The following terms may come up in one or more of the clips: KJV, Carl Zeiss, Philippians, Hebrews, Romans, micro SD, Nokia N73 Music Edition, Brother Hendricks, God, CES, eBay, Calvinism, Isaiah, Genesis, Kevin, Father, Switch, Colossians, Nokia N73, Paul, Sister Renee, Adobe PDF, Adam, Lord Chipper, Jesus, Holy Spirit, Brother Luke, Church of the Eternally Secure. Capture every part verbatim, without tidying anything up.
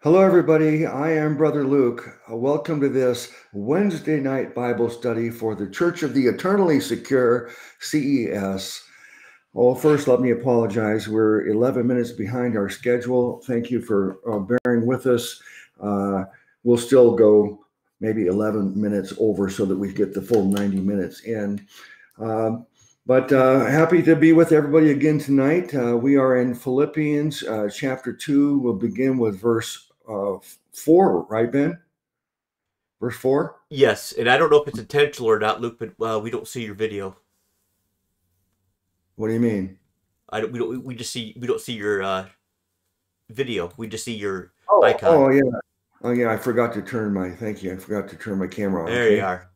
Hello, everybody. I am Brother Luke. Welcome to this Wednesday night Bible study for the Church of the Eternally Secure, C E S. Oh, first, let me apologize. We're eleven minutes behind our schedule. Thank you for uh, bearing with us. Uh, we'll still go maybe eleven minutes over so that we get the full ninety minutes in. Uh, but uh, happy to be with everybody again tonight. Uh, we are in Philippians uh, chapter two. We'll begin with verse Uh, four, right, Ben? Verse four? Yes, and I don't know if it's intentional or not, Luke, but uh, we don't see your video. What do you mean? I don't, we don't. We just see. We don't see your uh, video. We just see your oh, icon. Oh yeah. Oh yeah. I forgot to turn my. Thank you. I forgot to turn my camera on. There okay? you are.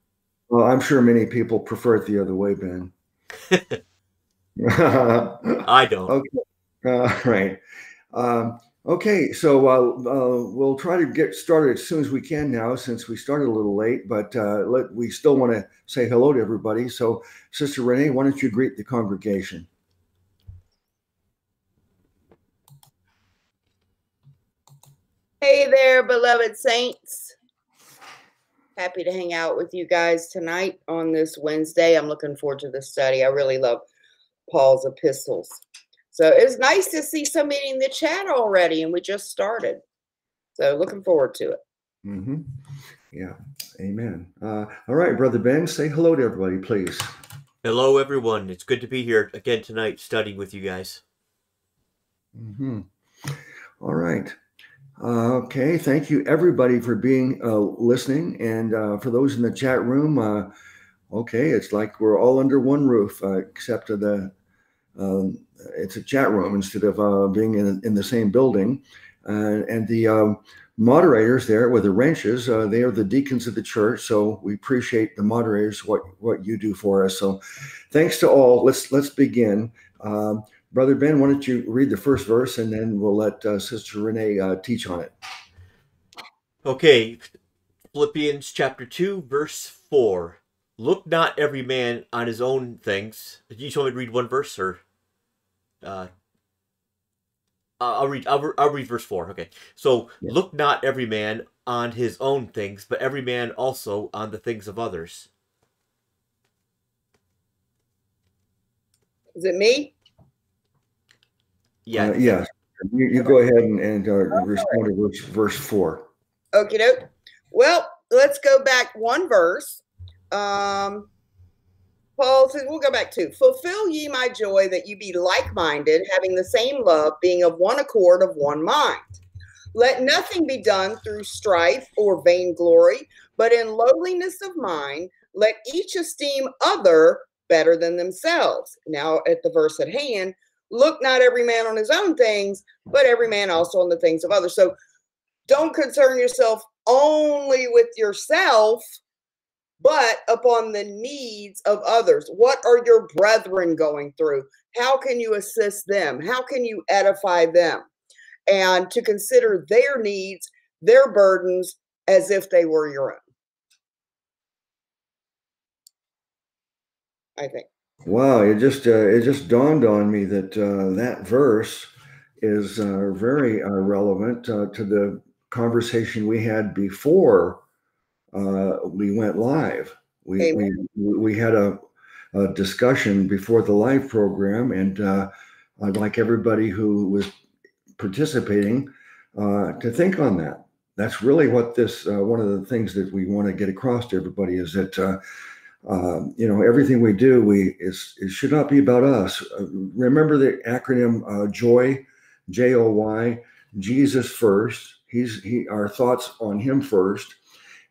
Well, I'm sure many people prefer it the other way, Ben. I don't. Okay. All uh, right. Um, Okay, so uh, uh, we'll try to get started as soon as we can now, since we started a little late, but uh, let, we still want to say hello to everybody. So, Sister Renee, why don't you greet the congregation? Hey there, beloved saints. Happy to hang out with you guys tonight on this Wednesday. I'm looking forward to this study. I really love Paul's epistles. So it's nice to see somebody in the chat already, and we just started. So looking forward to it. Mm-hmm. Yeah, amen. Uh, all right, Brother Ben, say hello to everybody, please. Hello, everyone. It's good to be here again tonight studying with you guys. Mm-hmm. All right. Uh, okay, thank you, everybody, for being uh, listening. And uh, for those in the chat room, uh, okay, it's like we're all under one roof, uh, except for the... Um, it's a chat room instead of uh, being in, in the same building. Uh, and the um, moderators there with the wrenches, uh, they are the deacons of the church. So we appreciate the moderators, what, what you do for us. So thanks to all. Let's, let's begin. Um, Brother Ben, why don't you read the first verse and then we'll let uh, Sister Renee uh, teach on it. Okay. Philippians chapter two, verse four. Look not every man on his own things. You just want me to read one verse, or uh, I'll read. I'll, re I'll read verse four. Okay. So yeah. Look not every man on his own things, but every man also on the things of others. Is it me? Yeah. Uh, yeah. You, you go ahead and, and uh, respond to verse, verse four. Okie doke. Well, let's go back one verse. Um, Paul says, we'll go back to, fulfill ye my joy that you be like-minded, having the same love, being of one accord, of one mind. Let nothing be done through strife or vainglory, but in lowliness of mind, let each esteem other better than themselves. Now at the verse at hand, look not every man on his own things, but every man also on the things of others. So don't concern yourself only with yourself, but upon the needs of others. What are your brethren going through? How can you assist them? How can you edify them? And to consider their needs, their burdens, as if they were your own. I think. Wow, it just uh, it just dawned on me that uh, that verse is uh, very uh, relevant uh, to the conversation we had before Uh, we went live. We, we we had a, a discussion before the live program, and uh, I'd like everybody who was participating uh, to think on that. That's really what this uh, one of the things that we want to get across to everybody is that uh, uh, you know, everything we do, we it's, it should not be about us. Uh, remember the acronym uh, J O Y, J O Y, Jesus first. He's he our thoughts on him first.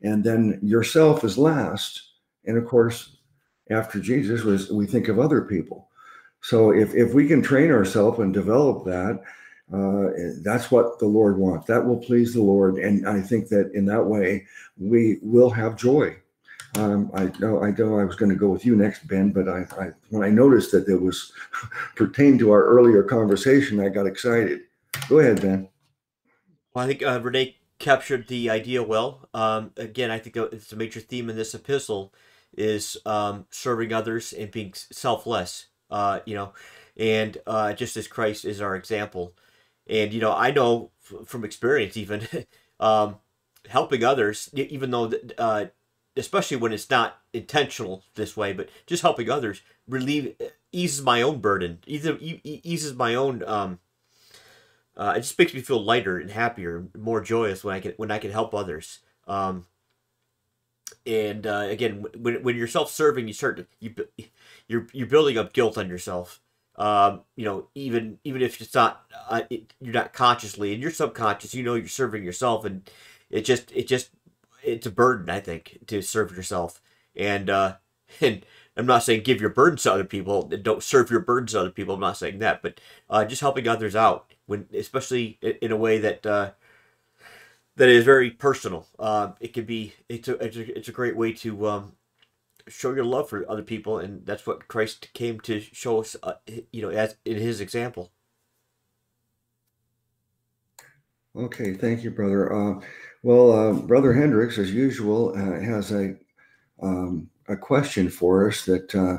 And then yourself is last. And of course, after Jesus, was we think of other people. So if, if we can train ourselves and develop that, uh, that's what the Lord wants. That will please the Lord. And I think that in that way, we will have joy. Um, I know I know I was going to go with you next, Ben, but I, I when I noticed that it was pertained to our earlier conversation, I got excited. Go ahead, Ben. Well, I think uh, Renee captured the idea well. Um, again, I think it's a major theme in this epistle is um, serving others and being selfless. Uh, you know, and uh, just as Christ is our example, And, you know, I know f from experience even, um, helping others, even though, uh, especially when it's not intentional this way, but just helping others relieve, eases my own burden, either e eases my own, um, uh, it just makes me feel lighter and happier, more joyous when I can, when I can help others. Um, and, uh, again, when, when you're self-serving, you start to, you, you're, you're building up guilt on yourself. Um, you know, even, even if it's not, uh, it, you're not consciously, and you're subconscious, you know, you're serving yourself, and it just, it just, it's a burden, I think, to serve yourself. And, uh, and I'm not saying give your burdens to other people, don't serve your burdens to other people. I'm not saying that, but, uh, just helping others out when, especially in a way that, uh, that is very personal. Uh, it can be, it's a, it's a, it's a great way to, um, show your love for other people. And that's what Christ came to show us, uh, you know, as in his example. Okay. Thank you, brother. Uh, Well, uh, Brother Hendricks, as usual, uh, has a um, a question for us that uh,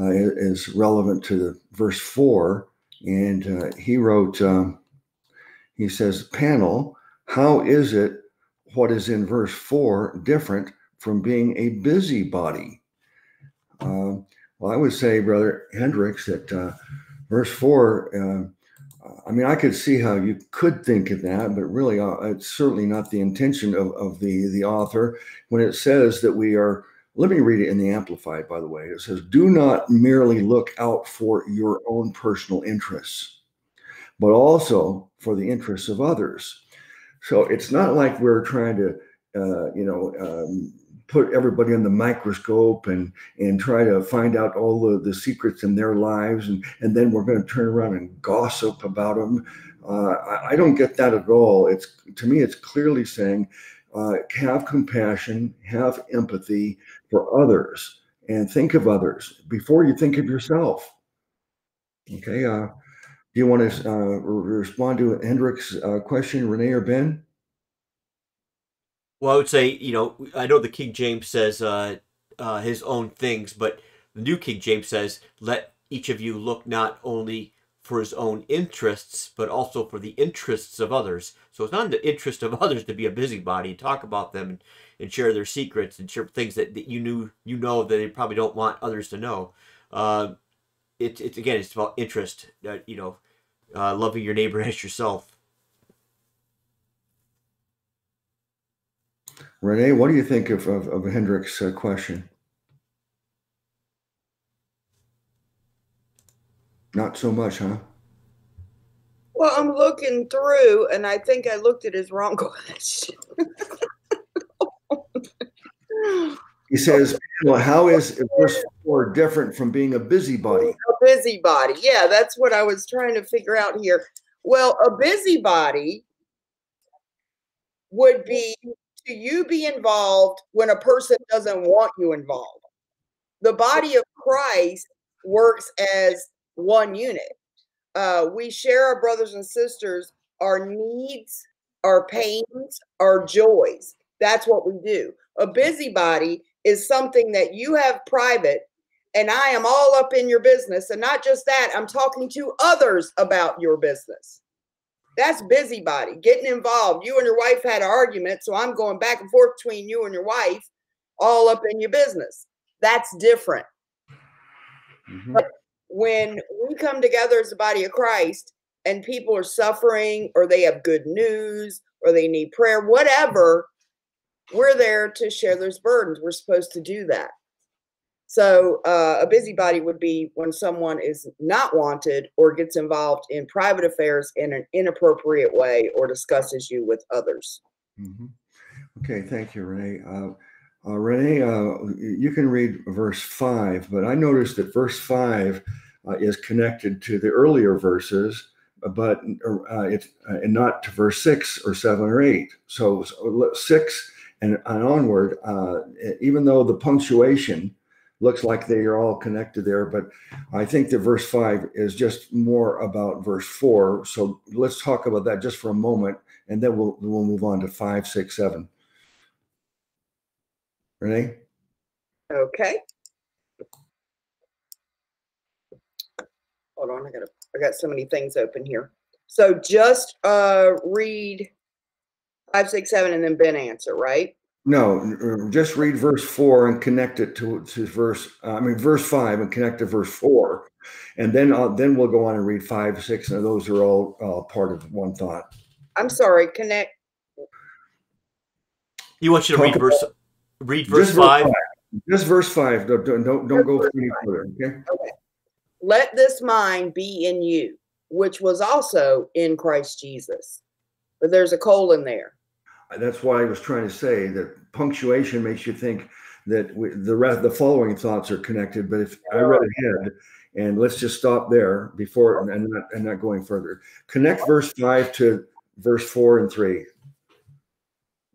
uh, is relevant to the verse four, and uh, he wrote, uh, he says, panel, how is it what is in verse four different from being a busybody? Uh, well, I would say, Brother Hendricks, that uh, verse four, uh, I mean, I could see how you could think of that, but really, uh, it's certainly not the intention of, of the, the author when it says that we are, let me read it in the Amplified, by the way. It says, do not merely look out for your own personal interests, but also for the interests of others. So it's not like we're trying to, uh, you know, um, put everybody on the microscope and, and try to find out all the, the secrets in their lives. And, and then we're going to turn around and gossip about them. Uh, I, I don't get that at all. It's, to me, it's clearly saying, uh, have compassion, have empathy for others, and think of others before you think of yourself. Okay. Uh, do you want to uh, respond to Hendricks' uh, question, Renee or Ben? Well, I would say, you know, I know the King James says uh, uh, his own things, but the New King James says, let each of you look not only for his own interests, but also for the interests of others. So it's not in the interest of others to be a busybody and talk about them and, and share their secrets and share things that, that you knew, you know, that they probably don't want others to know. Uh, it's, it's, again, it's about interest, uh, you know, uh, loving your neighbor as yourself. Renee, what do you think of, of, of Hendricks' uh, question? Not so much, huh? Well, I'm looking through, and I think I looked at his wrong question. He says, well, how is verse four different from being a busybody? A busybody. Yeah, that's what I was trying to figure out here. Well, a busybody would be... do you be involved when a person doesn't want you involved? The body of Christ works as one unit. Uh, we share our brothers and sisters, our needs, our pains, our joys. That's what we do. A busybody is something that you have private, and I am all up in your business. And not just that, I'm talking to others about your business. That's busybody, getting involved. You and your wife had an argument, so I'm going back and forth between you and your wife, all up in your business. That's different. Mm-hmm. But when we come together as the body of Christ and people are suffering, or they have good news, or they need prayer, whatever, we're there to share those burdens. We're supposed to do that. So uh, a busybody would be when someone is not wanted or gets involved in private affairs in an inappropriate way or discusses you with others. Mm-hmm. Okay, thank you, Renee. Uh, uh, Renee, uh, you can read verse five, but I noticed that verse five uh, is connected to the earlier verses, but uh, it's uh, and not to verse six or seven or eight. So, so six and, and onward, uh, even though the punctuation looks like they are all connected there, but I think that verse five is just more about verse four. So let's talk about that just for a moment, and then we'll we'll move on to five, six, seven. Renee? Okay. Hold on, I got I got so many things open here. So just uh, read five, six, seven, and then Ben answer, right? No, just read verse four and connect it to, to verse, uh, I mean, verse five and connect to verse four. And then uh, then we'll go on and read five, six, and those are all uh, part of one thought. I'm sorry, connect. You want you to read verse, read verse five? Just verse five. Don't, don't, don't go any further, okay? Okay. Let this mind be in you, which was also in Christ Jesus. But there's a colon there. That's why I was trying to say that punctuation makes you think that we, the rest, the following thoughts are connected. But if I read ahead, and let's just stop there before and not, and not going further. Connect verse five to verse four and three.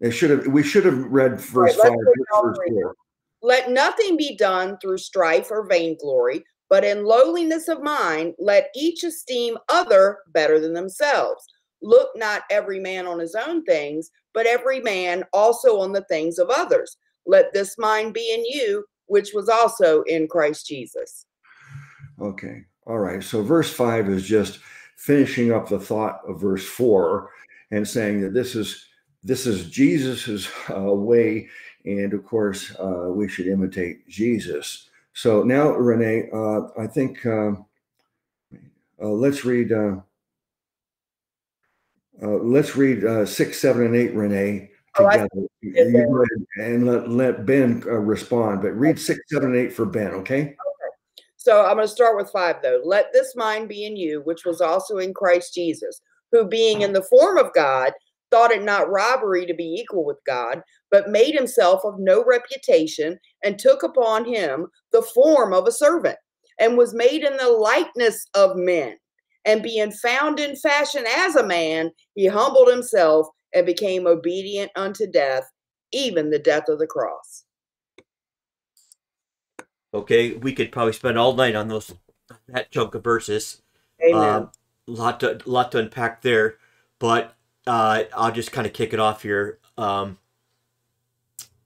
They should have. We should have read verse right, five. Verse four. Let nothing be done through strife or vainglory, but in lowliness of mind, let each esteem other better than themselves. Look not every man on his own things, but every man also on the things of others. Let this mind be in you, which was also in Christ Jesus. Okay. All right. So verse five is just finishing up the thought of verse four and saying that this is this is Jesus's uh, way. And of course, uh, we should imitate Jesus. So now, Renee, uh, I think uh, uh, let's read... Uh, Uh, let's read uh, six, seven, and eight, Renee, together. Oh, you and let, let Ben uh, respond, but read six, seven, and eight for Ben, okay? Okay. So I'm going to start with five, though. Let this mind be in you, which was also in Christ Jesus, who being in the form of God, thought it not robbery to be equal with God, but made himself of no reputation and took upon him the form of a servant and was made in the likeness of men. And being found in fashion as a man, he humbled himself and became obedient unto death, even the death of the cross. Okay, we could probably spend all night on those that chunk of verses. Amen. Um, lot to lot to unpack there, but uh, I'll just kind of kick it off here. Um,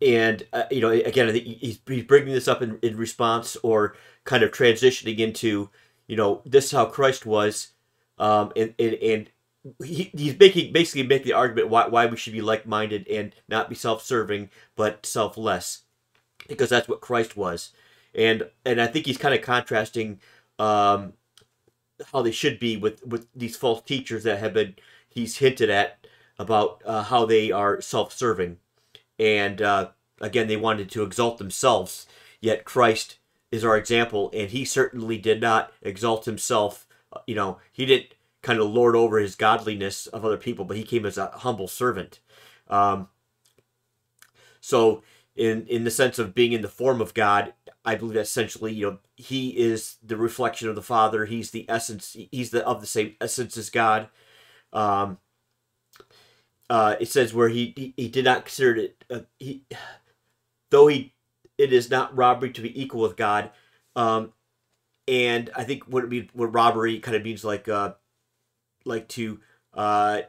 and uh, you know, again, I think he's, he's bringing this up in, in response, or kind of transitioning into. You know, this is how Christ was, um, and and, and he, he's making basically making the argument why why we should be like-minded and not be self-serving but selfless, because that's what Christ was, and and I think he's kind of contrasting um, how they should be with with these false teachers that have been he's hinted at about uh, how they are self-serving, and uh, again they wanted to exalt themselves, yet Christ is our example, and he certainly did not exalt himself. You know, he didn't kind of lord over his godliness of other people, but he came as a humble servant. Um, so, in in the sense of being in the form of God, I believe that essentially, you know, he is the reflection of the Father. He's the essence. He's the of the same essence as God. Um, uh, it says where he he, he did not consider it. Uh, he though he. It is not robbery to be equal with God, um, and I think what it means, what robbery kind of means, like, uh, like to uh,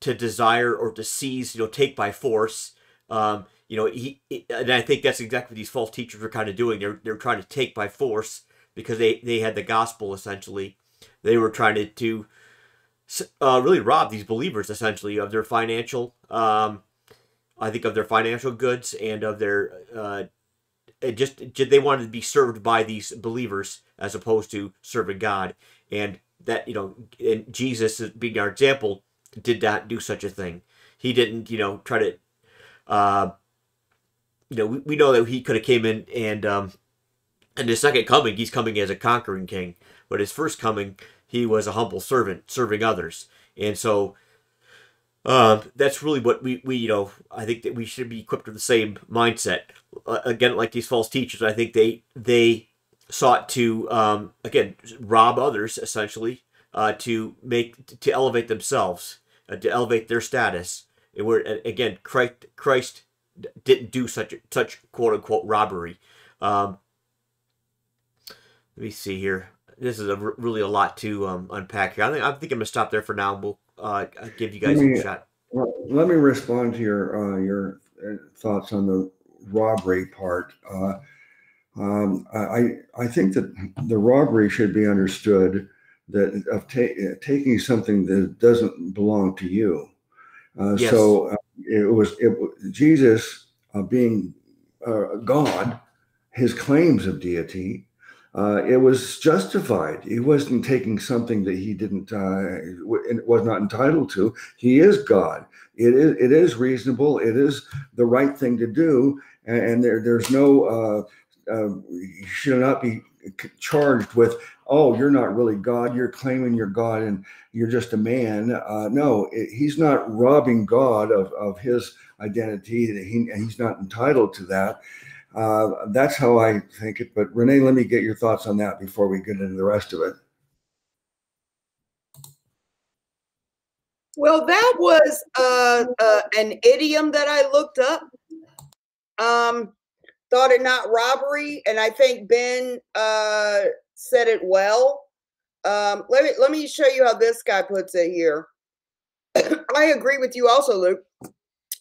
to desire or to seize, you know, take by force, um, you know. He, and I think that's exactly what these false teachers were kind of doing. They're they're trying to take by force because they they had the gospel essentially. They were trying to to uh, really rob these believers essentially of their financial, um, I think, of their financial goods and of their. Uh, It just they wanted to be served by these believers as opposed to serving God, and that you know, and Jesus being our example did not do such a thing. He didn't, you know, try to, uh, you know, we, we know that he could have came in and um, in his second coming, he's coming as a conquering king, but his first coming, he was a humble servant serving others, and so. Uh, that's really what we, we, you know, I think that we should be equipped with the same mindset. Uh, again, like these false teachers, I think they they sought to, um, again, rob others, essentially, uh, to make, to elevate themselves, uh, to elevate their status. And we're, again, Christ, Christ didn't do such, such quote-unquote robbery. Um, let me see here. This is a, really a lot to um, unpack here. I think, I think I'm going to stop there for now. We'll uh, give you guys me, a shot. Well, let me respond to your uh, your thoughts on the robbery part. Uh, um, I I think that the robbery should be understood that of ta- taking something that doesn't belong to you. Uh, yes. So uh, it was it, Jesus uh, being uh, God, his claims of deity, uh, it was justified. He wasn't taking something that he didn't uh, w- was not entitled to. He is God. It is it is reasonable. It is the right thing to do, and, and there there's no uh, uh, you should not be charged with, oh, you're not really God, you're claiming you're God and you're just a man. Uh, no, it, he's not robbing God of, of his identity, and he, he's not entitled to that. Uh, that's how I think it. But Renee, let me get your thoughts on that before we get into the rest of it. Well, that was uh, uh, an idiom that I looked up. Um, Thought it not robbery, and I think Ben uh, said it well. Um, let me let me show you how this guy puts it here. I agree with you also, Luke.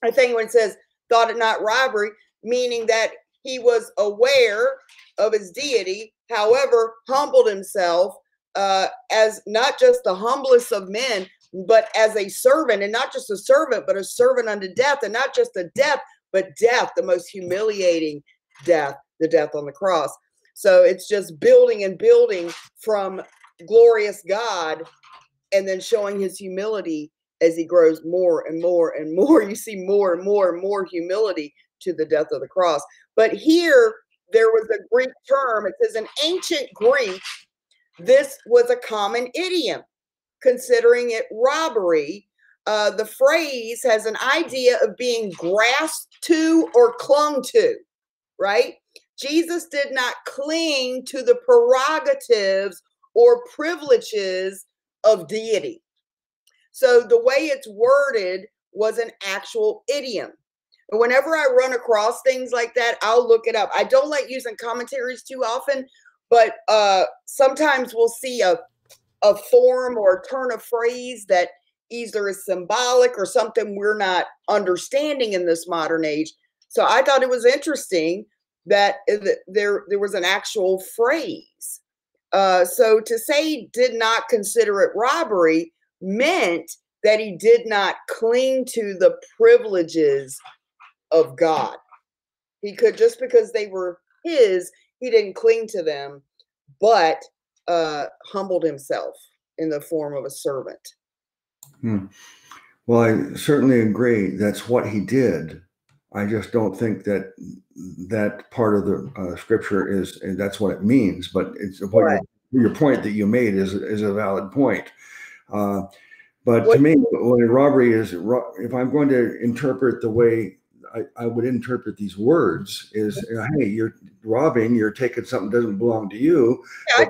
I think when it says "thought it not robbery," meaning that he was aware of his deity, however, humbled himself uh, as not just the humblest of men, but as a servant, and not just a servant, but a servant unto death, and not just a death, but death, the most humiliating death, the death on the cross. So it's just building and building from glorious God, and then showing his humility as he grows more and more and more. You see more and more and more humility to the death of the cross. But here there was a Greek term. It says in ancient Greek, this was a common idiom, considering it robbery. Uh, the phrase has an idea of being grasped to or clung to, right? Jesus did not cling to the prerogatives or privileges of deity. So the way it's worded was an actual idiom. And whenever I run across things like that, I'll look it up. I don't like using commentaries too often, but uh, sometimes we'll see a, a form or a turn of phrase that either is symbolic or something we're not understanding in this modern age. So I thought it was interesting that there, there was an actual phrase. Uh, so to say did not consider it robbery meant that he did not cling to the privileges of God. He could, just because they were his, he didn't cling to them, but uh, humbled himself in the form of a servant. Hmm. Well, I certainly agree. That's what he did. I just don't think that that part of the uh, scripture is, and that's what it means. But it's what right. your, your point that you made is is a valid point. Uh, but what, to me, what a robbery is, if I'm going to interpret the way I, I would interpret these words, is, hey, you're robbing, you're taking something that doesn't belong to you. Yeah,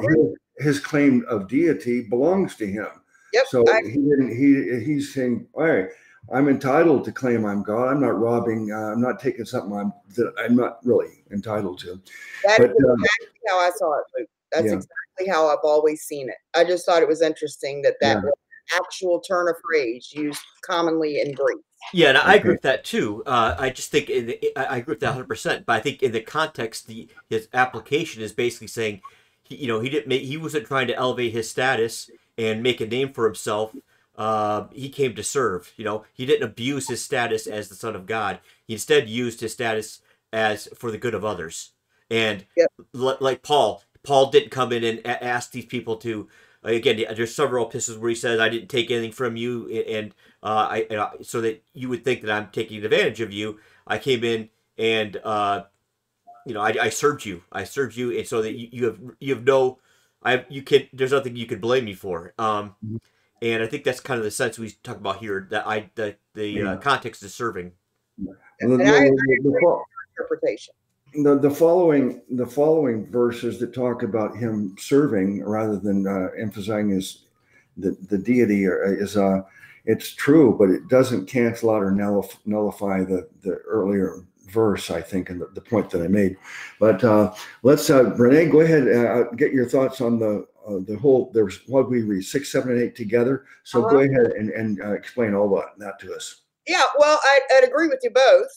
his, his claim of deity belongs to him. Yep, so I, he didn't. He he's saying, all right, I'm entitled to claim I'm God. I'm not robbing. Uh, I'm not taking something I'm, that I'm not really entitled to. That's but, exactly uh, how I saw it, Luke. That's yeah. exactly how I've always seen it. I just thought it was interesting that that yeah. was an actual turn of phrase used commonly in Greek. Yeah, and I agree with that too. Uh, I just think in the, I agree with that one hundred percent. But I think in the context, the his application is basically saying, he, you know, he didn't. Make, he wasn't trying to elevate his status and make a name for himself. Uh, he came to serve. You know, he didn't abuse his status as the Son of God. He instead used his status as for the good of others. And yep. l- like Paul, Paul didn't come in and a- ask these people to. Again, there's several epistles where he says, "I didn't take anything from you," and uh, I, and I so that you would think that I'm taking advantage of you. I came in and uh, you know, I, I served you. I served you, and so that you, you have you have no. I, you can, there's nothing you could blame me for. Um, and I think that's kind of the sense we talk about here, that I, the, the yeah. uh, context is serving. And the, and I, the, I the, interpretation. The, the following, the following verses that talk about him serving rather than uh, emphasizing his, the, the deity is, uh, it's true, but it doesn't cancel out or nullify the, the earlier verse, I think, and the, the point that I made. But uh, let's, uh, Renee, go ahead and uh, get your thoughts on the uh, the whole, there's what we read, six, seven, and eight together. So uh-huh. go ahead and, and uh, explain all that, that to us. Yeah, well, I, I'd agree with you both.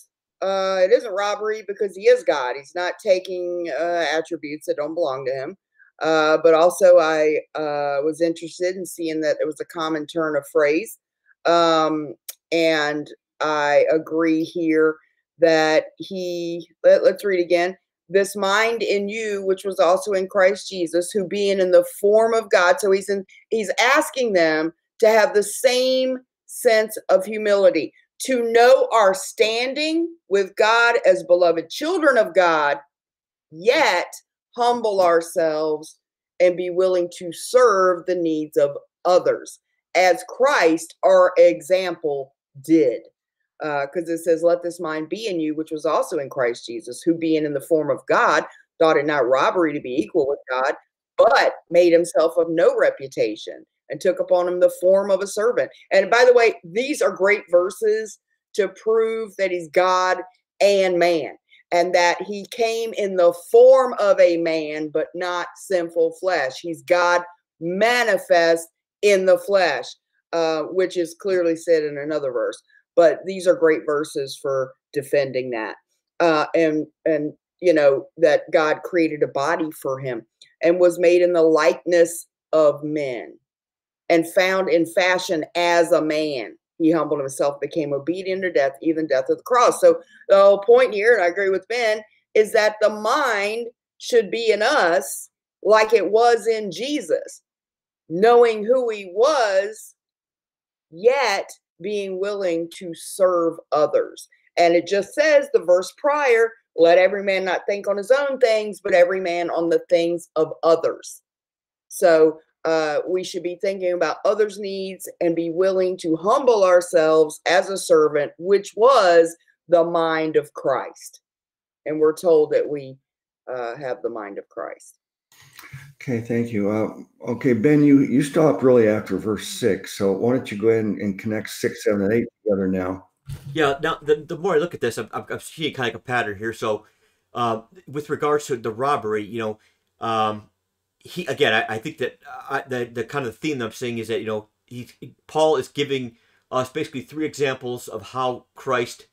Uh, it isn't robbery because he is God. He's not taking uh, attributes that don't belong to him. Uh, but also I uh, was interested in seeing that it was a common turn of phrase. Um, and I agree here that he, let, let's read again, this mind in you, which was also in Christ Jesus, who being in the form of God. So he's in, he's asking them to have the same sense of humility, to know our standing with God as beloved children of God, yet humble ourselves and be willing to serve the needs of others as Christ, our example, did. Because uh, it says, let this mind be in you, which was also in Christ Jesus, who being in the form of God, thought it not robbery to be equal with God, but made himself of no reputation and took upon him the form of a servant. And by the way, these are great verses to prove that he's God and man, and that he came in the form of a man, but not sinful flesh. He's God manifest in the flesh, uh, which is clearly said in another verse. But these are great verses for defending that. Uh, and, and, you know, that God created a body for him and was made in the likeness of men and found in fashion as a man. He humbled himself, became obedient to death, even death of the cross. So the whole point here, and I agree with Ben, is that the mind should be in us like it was in Jesus, knowing who he was, yet being willing to serve others. And it just says the verse prior, let every man not think on his own things, but every man on the things of others. So uh, we should be thinking about others' needs and be willing to humble ourselves as a servant, which was the mind of Christ. And we're told that we uh, have the mind of Christ. Okay, thank you. Uh, okay, Ben, you, you stopped really after verse six. So why don't you go ahead and, and connect six, seven, and eight together now? Yeah, now the, the more I look at this, I'm, I'm seeing kind of like a pattern here. So uh, with regards to the robbery, you know, um, he again, I, I think that I, the, the kind of theme that I'm seeing is that, you know, he, Paul is giving us basically three examples of how Christ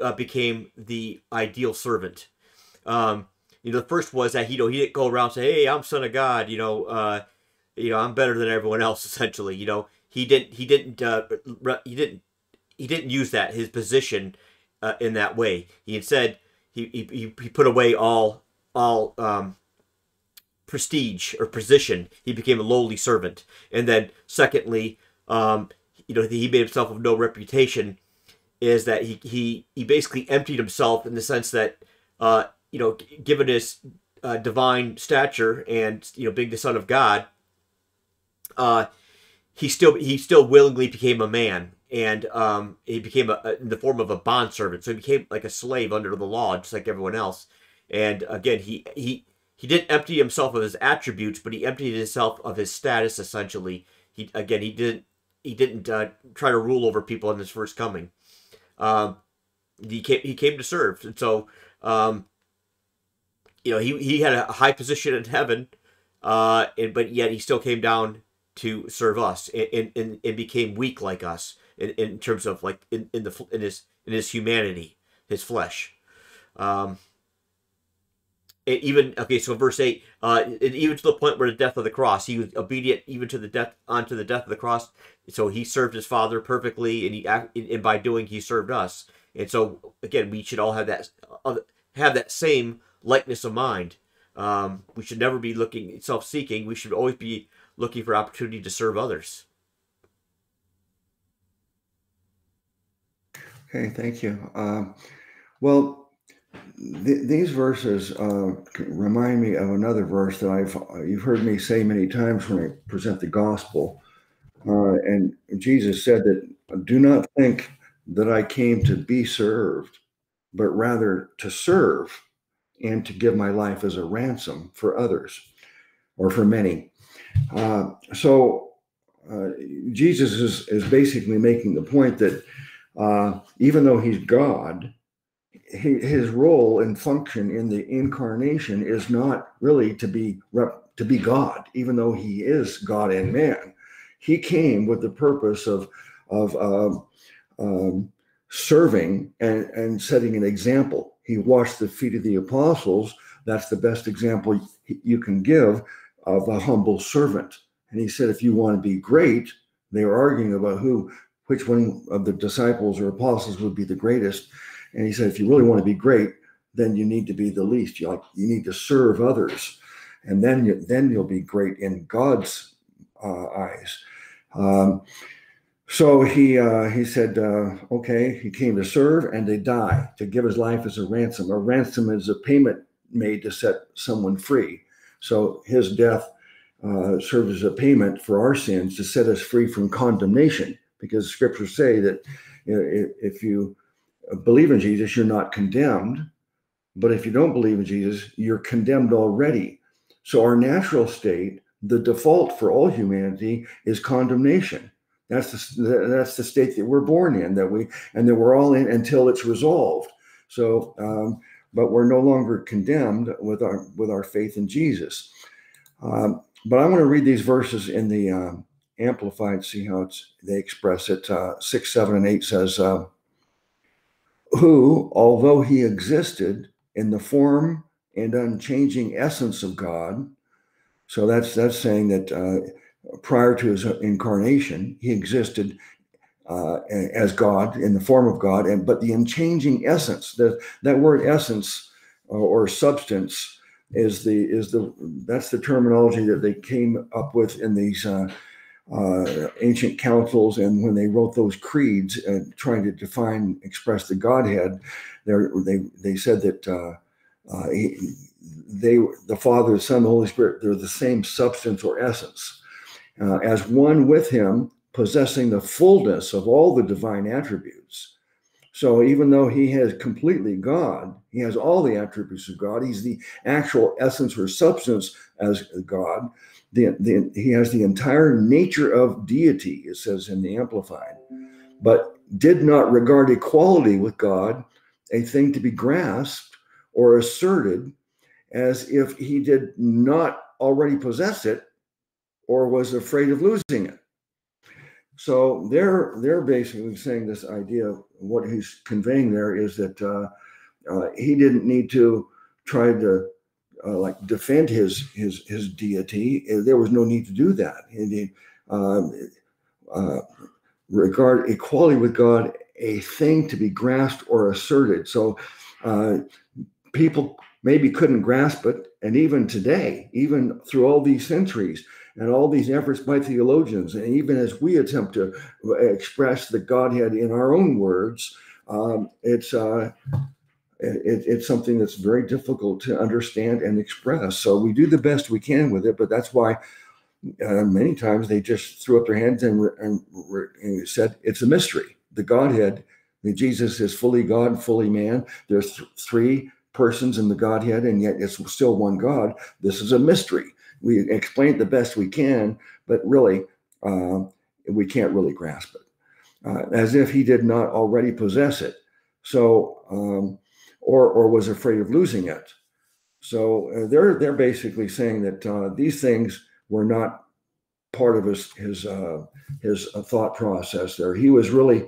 uh, became the ideal servant. Um You know, the first was that, you know, he didn't go around and say, hey, I'm son of God, you know, uh, you know, I'm better than everyone else, essentially. You know, he didn't, he didn't, uh, he didn't, he didn't use that, his position uh, in that way. He instead, he, he, he put away all, all um, prestige or position. He became a lowly servant. And then secondly, um, you know, he made himself of no reputation, is that he, he, he basically emptied himself in the sense that, uh, you know, given his uh, divine stature and, you know, being the son of God, uh, he still he still willingly became a man, and um, he became a, a, in the form of a bondservant. So he became like a slave under the law, just like everyone else. And again, he he he didn't empty himself of his attributes, but he emptied himself of his status. Essentially, he again he didn't he didn't uh, try to rule over people in his first coming. Um, he came he came to serve, and so. Um, You know, he, he had a high position in heaven, uh, and, but yet he still came down to serve us and, and, and became weak like us in, in terms of like in, in the in his in his humanity, his flesh. Um, and even okay, so verse eight, uh, and even to the point where the death of the cross, he was obedient even to the death unto the death of the cross. So he served his Father perfectly, and he and by doing he served us. And so again, we should all have that have that same likeness of mind. Um, we should never be looking self-seeking. We should always be looking for opportunity to serve others. Okay, thank you. Uh, well, th these verses uh, remind me of another verse that I've you've heard me say many times when I present the gospel. Uh, and Jesus said that, do not think that I came to be served, but rather to serve, and to give my life as a ransom for others, or for many. Uh, so uh, Jesus is, is basically making the point that uh, even though he's God, he, his role and function in the incarnation is not really to be rep, to be God, even though he is God and man. He came with the purpose of, of uh, um, serving and, and setting an example. He washed the feet of the apostles. That's the best example you can give of a humble servant. And he said, if you want to be great, they were arguing about who, which one of the disciples or apostles would be the greatest. And he said, if you really want to be great, then you need to be the least. You like you need to serve others, and then you, then you'll be great in God's uh, eyes. Um, so he uh, he said, uh, okay, he came to serve and to die, to give his life as a ransom. A ransom is a payment made to set someone free. So his death uh, served as a payment for our sins to set us free from condemnation, because scriptures say that you know, if you believe in Jesus, you're not condemned. But if you don't believe in Jesus, you're condemned already. So our natural state, the default for all humanity, is condemnation. That's the, that's the state that we're born in, that we and that we're all in until it's resolved. So, um, but we're no longer condemned with our with our faith in Jesus. Um, but I want to read these verses in the uh, Amplified, see how it's, they express it. Uh, six, seven, and eight says, uh, "Who, although he existed in the form and unchanging essence of God," so that's that's saying that uh, prior to his incarnation, he existed uh, as God in the form of God, and but the unchanging essence, that that word essence or substance is the is the that's the terminology that they came up with in these uh, uh, ancient councils, and when they wrote those creeds, uh, trying to define, express the Godhead. They they said that uh, uh, he, they the Father, the Son, the Holy Spirit, they're the same substance or essence, uh, as one with him, possessing the fullness of all the divine attributes. So even though he has completely God, he has all the attributes of God. He's the actual essence or substance as God. The, the, he has the entire nature of deity, it says in the Amplified, but did not regard equality with God a thing to be grasped or asserted, as if he did not already possess it or was afraid of losing it. So they're they're basically saying this idea of what he's conveying there is that uh, uh, he didn't need to try to uh, like defend his his his deity. There was no need to do that. He uh, uh, regard equality with God a thing to be grasped or asserted. So uh, people maybe couldn't grasp it. And even today, even through all these centuries and all these efforts by theologians, and even as we attempt to express the Godhead in our own words, um, it's uh, it, it's something that's very difficult to understand and express. So we do the best we can with it, but that's why uh, many times they just threw up their hands and, and, and said, it's a mystery. The Godhead, that Jesus is fully God, fully man. There's th- three persons in the Godhead, and yet it's still one God. This is a mystery. We explain it the best we can, but really, uh, we can't really grasp it. Uh, as if he did not already possess it, so um, or or was afraid of losing it. So uh, they're they're basically saying that uh, these things were not part of his his uh, his uh, thought process. There, he was really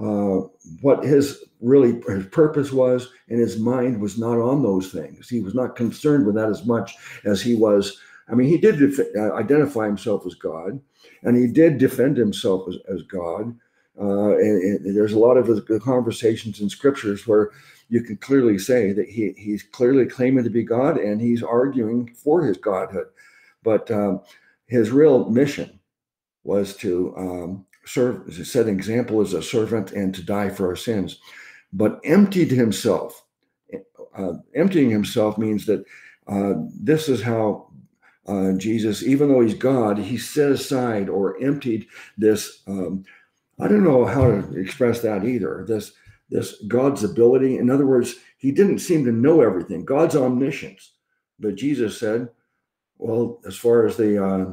uh, what his really his purpose was, and his mind was not on those things. He was not concerned with that as much as he was. I mean, he did def- identify himself as God, and he did defend himself as, as God. Uh, and, and there's a lot of the conversations in scriptures where you can clearly say that he he's clearly claiming to be God, and he's arguing for his godhood, but. Um, His real mission was to um, serve, to set an example as a servant and to die for our sins, but emptied himself. Uh, emptying himself means that uh, this is how uh, Jesus, even though he's God, he set aside or emptied this, um, I don't know how to express that either, this, this God's ability. In other words, he didn't seem to know everything. God's omniscience, but Jesus said, well, as far as the uh,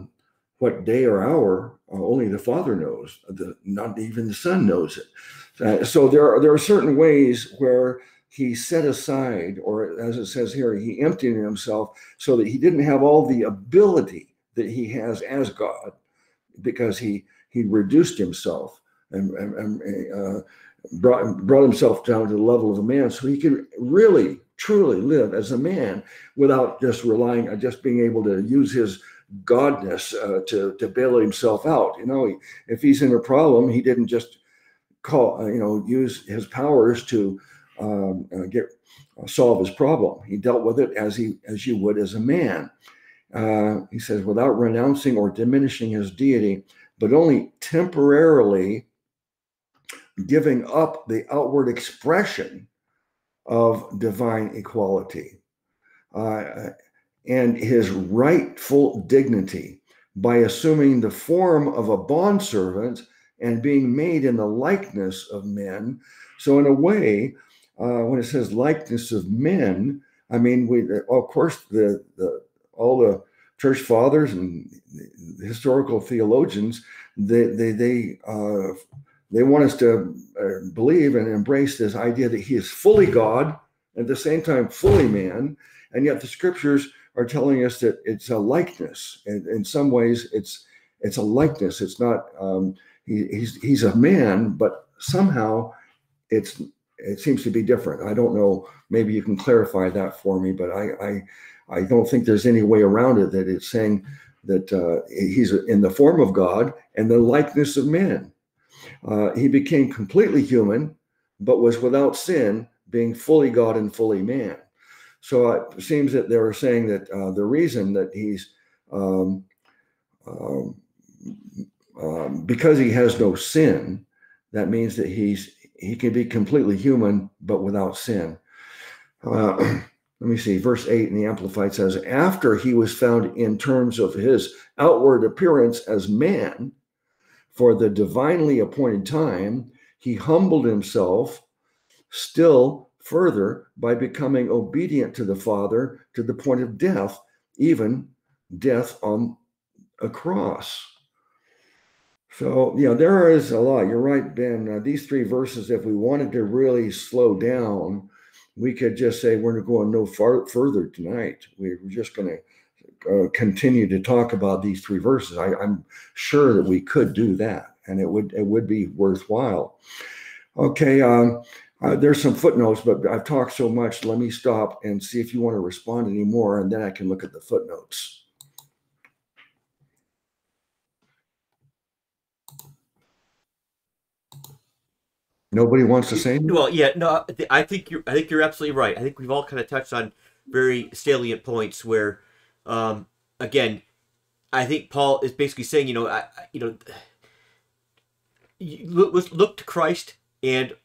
what day or hour, uh, only the Father knows. The, not even the Son knows it. Uh, so there are there are certain ways where he set aside, or as it says here, he emptied himself so that he didn't have all the ability that he has as God, because he he reduced himself and, and, and uh, brought brought himself down to the level of a man, so he could really, truly live as a man without just relying on just being able to use his godness uh, to, to bail himself out. You know, he, if he's in a problem, he didn't just call, you know, use his powers to um, uh, get uh, solve his problem. He dealt with it as he as you would as a man. Uh, he says, without renouncing or diminishing his deity, but only temporarily giving up the outward expression of divine equality uh, and his rightful dignity by assuming the form of a bondservant and being made in the likeness of men. So in a way, uh, when it says likeness of men, I mean, we of course, the, the all the church fathers and the historical theologians, they they they uh, they want us to uh, believe and embrace this idea that he is fully God and at the same time fully man, and yet the scriptures are telling us that it's a likeness. And in some ways, it's it's a likeness. It's not um, he, he's he's a man, but somehow it's it seems to be different. I don't know. Maybe you can clarify that for me, but I. I I don't think there's any way around it that it's saying that uh, he's in the form of God and the likeness of man. Uh, he became completely human, but was without sin, being fully God and fully man. So it seems that they were saying that uh, the reason that he's, um, um, um, because he has no sin, that means that he's he can be completely human, but without sin. Uh, Let me see, verse eight in the Amplified says, after he was found in terms of his outward appearance as man, for the divinely appointed time, he humbled himself still further by becoming obedient to the Father to the point of death, even death on a cross. So, you know, there is a lot. You're right, Ben. Uh, these three verses, if we wanted to really slow down, we could just say we're going no far further tonight. We're just going to uh, continue to talk about these three verses. I, I'm sure that we could do that, and it would it would be worthwhile. Okay, um, uh, there's some footnotes, but I've talked so much. Let me stop and see if you want to respond any more, and then I can look at the footnotes. Nobody wants to say anything? Well, yeah, no, I think you're, I think you're absolutely right. I think we've all kind of touched on very salient points where, um, again, I think Paul is basically saying, you know, I, you know, you look, look to Christ and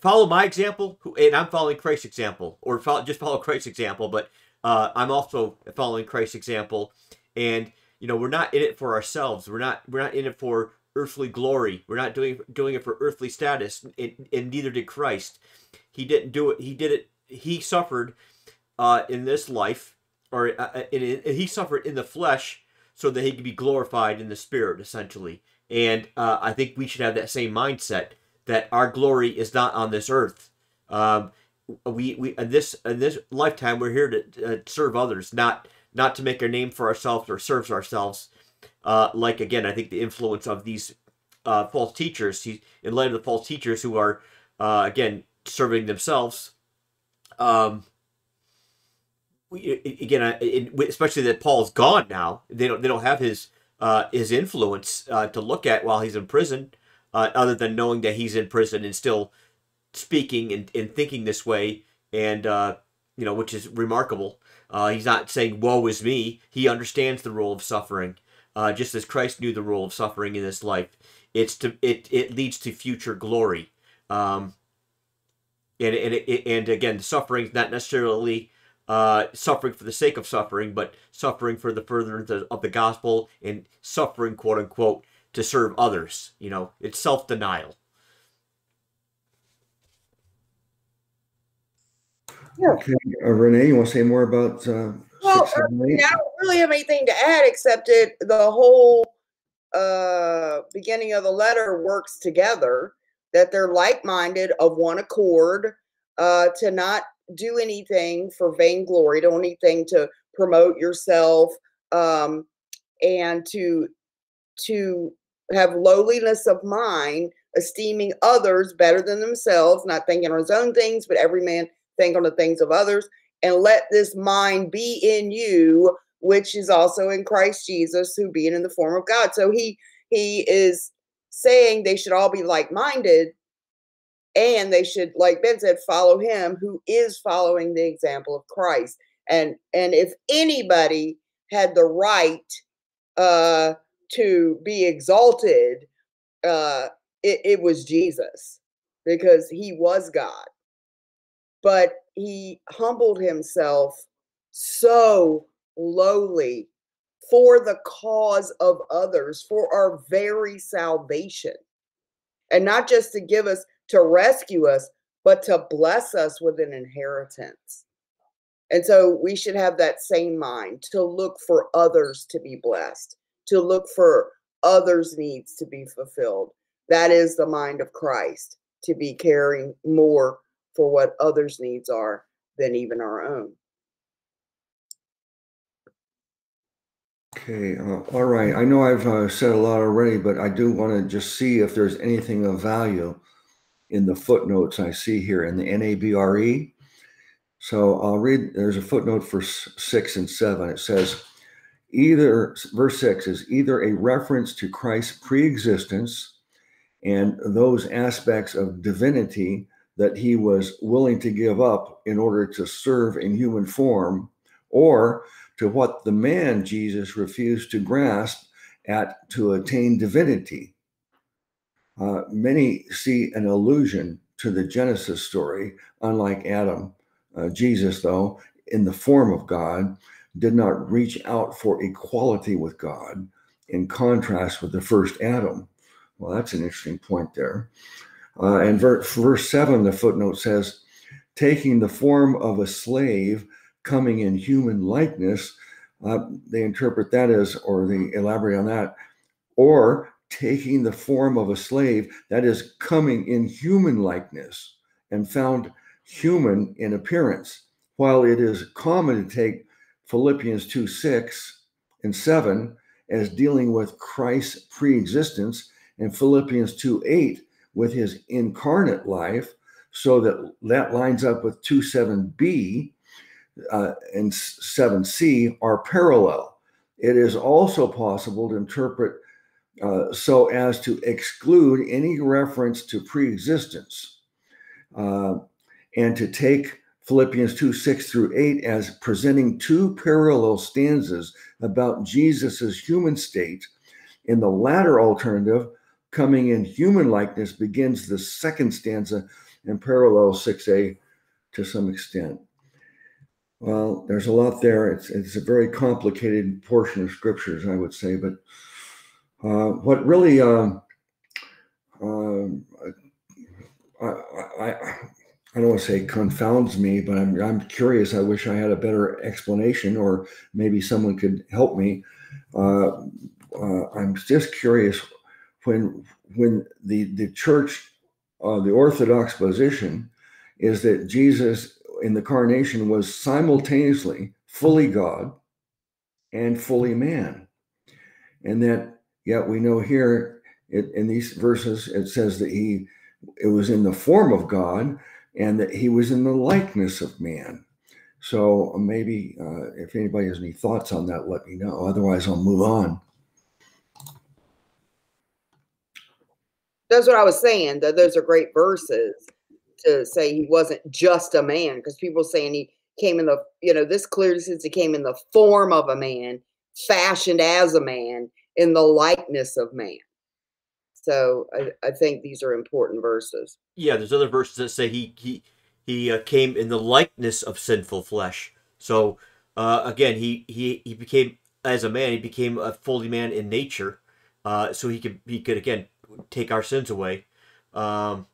follow my example, and I'm following Christ's example, or follow, just follow Christ's example, but uh, I'm also following Christ's example, and you know, we're not in it for ourselves. We're not, we're not in it for earthly glory. We're not doing doing it for earthly status, and, and neither did Christ. He didn't do it. He did it. He suffered uh, in this life, or uh, in, in, he suffered in the flesh, so that he could be glorified in the spirit, essentially. And uh, I think we should have that same mindset that our glory is not on this earth. Um, we we in this in this lifetime, we're here to uh, serve others, not not to make a name for ourselves or serve ourselves. Uh, like, again, I think the influence of these uh, false teachers, he, in light of the false teachers who are, uh, again, serving themselves. Um, we, again, I, it, especially that Paul's gone now. They don't, they don't have his, uh, his influence uh, to look at while he's in prison, uh, other than knowing that he's in prison and still speaking and, and thinking this way, and, uh, you know, which is remarkable. Uh, he's not saying, woe is me. He understands the role of suffering. Uh, just as Christ knew the role of suffering in this life, it's to it it leads to future glory, um, and and and again, suffering is not necessarily uh, suffering for the sake of suffering, but suffering for the furtherance of the gospel and suffering, quote unquote, to serve others. You know, it's self-denial. Yeah. Okay, uh, Renee, you want to say more about? Uh... Well, I don't really have anything to add except it the whole uh, beginning of the letter works together, that they're like-minded, of one accord, uh, to not do anything for vainglory, to anything to promote yourself, um, and to to have lowliness of mind, esteeming others better than themselves, not thinking on his own things, but every man think on the things of others. And let this mind be in you, which is also in Christ Jesus, who being in the form of God. So he he is saying they should all be like-minded, and they should, like Ben said, follow him who is following the example of Christ. And and if anybody had the right uh, to be exalted, uh, it, it was Jesus, because he was God. But he humbled himself so lowly for the cause of others, for our very salvation. And not just to give us, to rescue us, but to bless us with an inheritance. And so we should have that same mind, to look for others to be blessed, to look for others' needs to be fulfilled. That is the mind of Christ, to be caring more for what others' needs are than even our own. Okay. Uh, all right. I know I've uh, said a lot already, but I do want to just see if there's anything of value in the footnotes I see here in the N A B R E. So I'll read. There's a footnote for six and seven. It says, either verse six is either a reference to Christ's pre-existence and those aspects of divinity that he was willing to give up in order to serve in human form, or to what the man Jesus refused to grasp at to attain divinity. Uh, many see an allusion to the Genesis story. Unlike Adam, uh, Jesus, though, in the form of God, did not reach out for equality with God, in contrast with the first Adam. Well, that's an interesting point there. Uh, and verse seven, the footnote says, taking the form of a slave, coming in human likeness, uh, they interpret that as, or they elaborate on that, or taking the form of a slave, that is, coming in human likeness and found human in appearance. While it is common to take Philippians two, six and seven as dealing with Christ's pre-existence, and Philippians two, eight with his incarnate life, so that that lines up with two, seven B, Uh, and seven C are parallel. It is also possible to interpret uh, so as to exclude any reference to pre-existence, uh, and to take Philippians two, six through eight as presenting two parallel stanzas about Jesus's human state. In the latter alternative, coming in human likeness begins the second stanza and parallel six A to some extent. Well, there's a lot there. It's, it's a very complicated portion of scriptures, I would say. But uh, what really, uh, uh, I, I, I don't want to say confounds me, but I'm, I'm curious. I wish I had a better explanation, or maybe someone could help me. Uh, uh, I'm just curious when when the, the church, uh, the Orthodox position is that Jesus in the carnation was simultaneously fully God and fully man. And that, yet we know here it, in these verses, it says that he, it was in the form of God, and that he was in the likeness of man. So maybe uh, if anybody has any thoughts on that, let me know. Otherwise, I'll move on. That's what I was saying, that those are great verses to say he wasn't just a man, because people saying he came in the, you know, this clearly says he came in the form of a man, fashioned as a man, in the likeness of man. So I, I think these are important verses. Yeah, there's other verses that say he he he uh, came in the likeness of sinful flesh. So uh, again, he he he became as a man. He became a fully man in nature, uh, so he could he could again take our sins away. Um,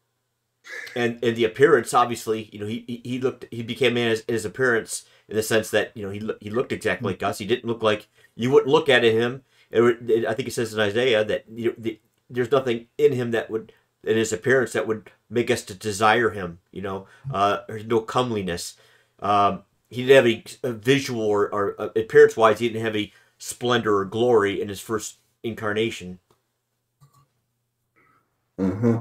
And and the appearance, obviously, you know, he he looked, he became man as his appearance, in the sense that, you know, he he looked exactly like us. He didn't look like, you wouldn't look at him. It, it, I think it says in Isaiah that, you know, the, there's nothing in him that would, in his appearance, that would make us to desire him. You know, uh, there's no comeliness. Um, he didn't have any a visual or, or uh, appearance wise. He didn't have any splendor or glory in his first incarnation. Uh huh.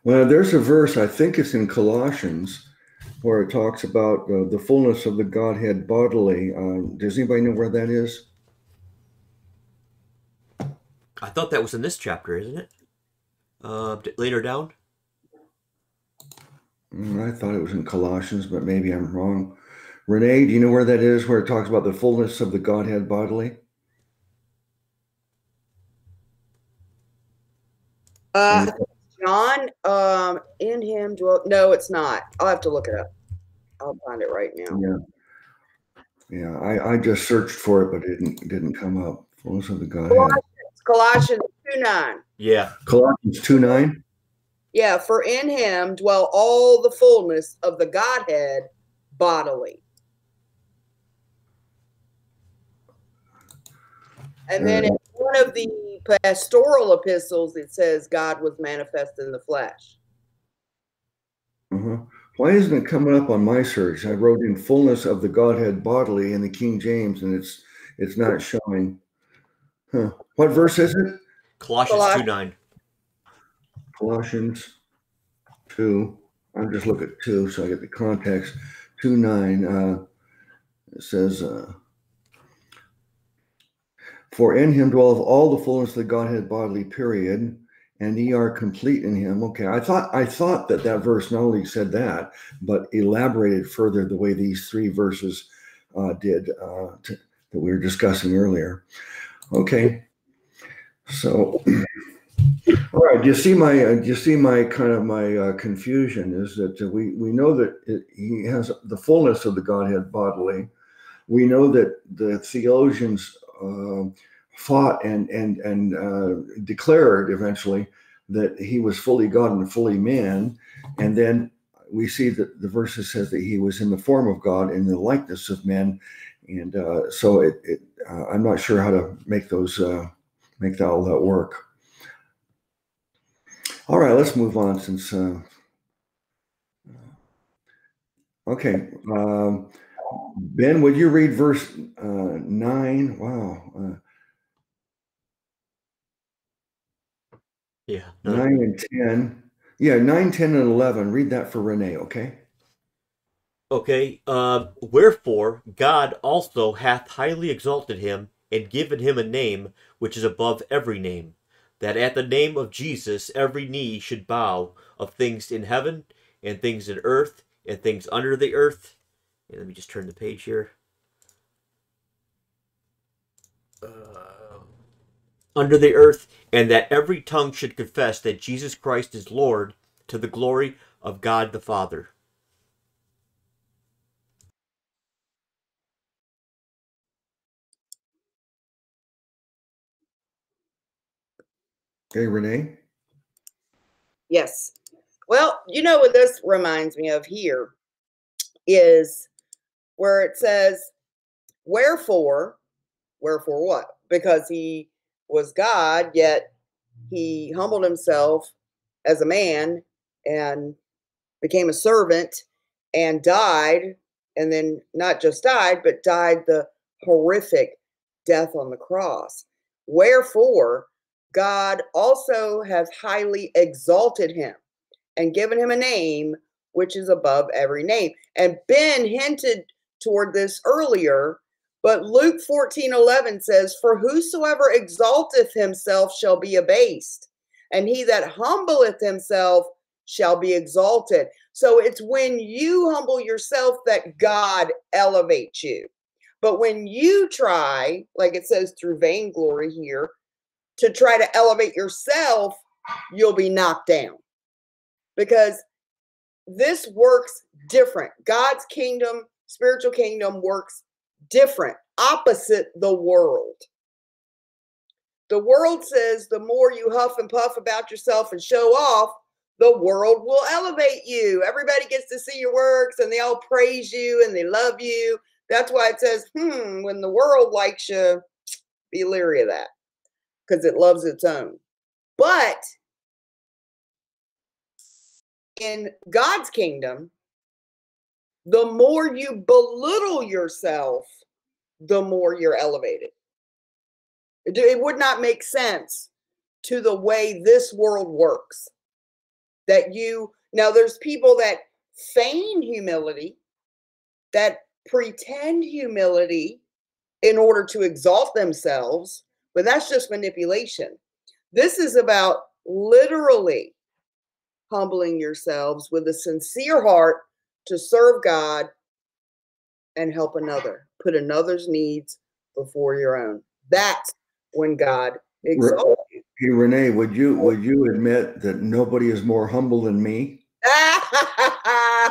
Well, there's a verse, I think it's in Colossians, where it talks about uh, the fullness of the Godhead bodily. Uh, does anybody know where that is? I thought that was in this chapter, isn't it? Uh, later down? I thought it was in Colossians, but maybe I'm wrong. Renee, do you know where that is, where it talks about the fullness of the Godhead bodily? Uh, John, um, in him dwelt. No, it's not. I'll have to look it up. I'll find it right now. Yeah, yeah. I, I just searched for it, but it didn't didn't come up. Fullness of the Godhead. Colossians, Colossians two nine. Yeah, Colossians two nine. Yeah, for in him dwell all the fullness of the Godhead bodily. And then in one of the pastoral epistles, it says God was manifest in the flesh. Uh-huh. Why isn't it coming up on my search? I wrote in fullness of the Godhead bodily in the King James, and it's it's not showing. Huh. What verse is it? Colossians two nine. Colossians two. I'm just looking at two, so I get the context. two nine. Uh, it says, uh, for in him dwelleth all the fullness of the Godhead bodily, period, and ye are complete in him. Okay, I thought I thought that that verse not only said that, but elaborated further the way these three verses uh, did uh, to, that we were discussing earlier. Okay, so all right. Do you see my? Uh, do you see my kind of my uh, confusion? Is that uh, we we know that it, he has the fullness of the Godhead bodily. We know that the theologians Uh, fought and and and uh, declared eventually that he was fully God and fully man, and then we see that the verses says that he was in the form of God in the likeness of men, and uh, so it, it uh, I'm not sure how to make those uh, make that all that work. All right, let's move on since uh, okay. Um, Ben, would you read verse uh, nine? Wow. Uh, yeah. No. nine and ten. Yeah, nine, ten, and eleven. Read that for Renee, okay? Okay. Uh, Wherefore God also hath highly exalted him, and given him a name which is above every name, that at the name of Jesus every knee should bow, of things in heaven, and things in earth, and things under the earth. Let me just turn the page here. Uh, under the earth, and that every tongue should confess that Jesus Christ is Lord, to the glory of God the Father. Okay, Renee? Yes. Well, you know what this reminds me of here is where it says, wherefore, wherefore what? Because he was God, yet he humbled himself as a man and became a servant and died, and then not just died, but died the horrific death on the cross. Wherefore, God also hath highly exalted him and given him a name which is above every name. And Ben hinted toward this earlier, but Luke fourteen eleven says, for whosoever exalteth himself shall be abased, and he that humbleth himself shall be exalted. So it's when you humble yourself that God elevates you. But when you try, like it says through vainglory here, to try to elevate yourself, you'll be knocked down. Because this works different. God's kingdom, spiritual kingdom, works different, opposite the world. The world says the more you huff and puff about yourself and show off, the world will elevate you. Everybody gets to see your works and they all praise you and they love you. That's why it says, hmm, when the world likes you, be leery of that, because it loves its own. But in God's kingdom, the more you belittle yourself, the more you're elevated. It would not make sense to the way this world works. That you, now there's people that feign humility, that pretend humility in order to exalt themselves, but that's just manipulation. This is about literally humbling yourselves with a sincere heart to serve God and help another. Put another's needs before your own. That's when God exalts you. Hey, Renee, would you would you admit that nobody is more humble than me? I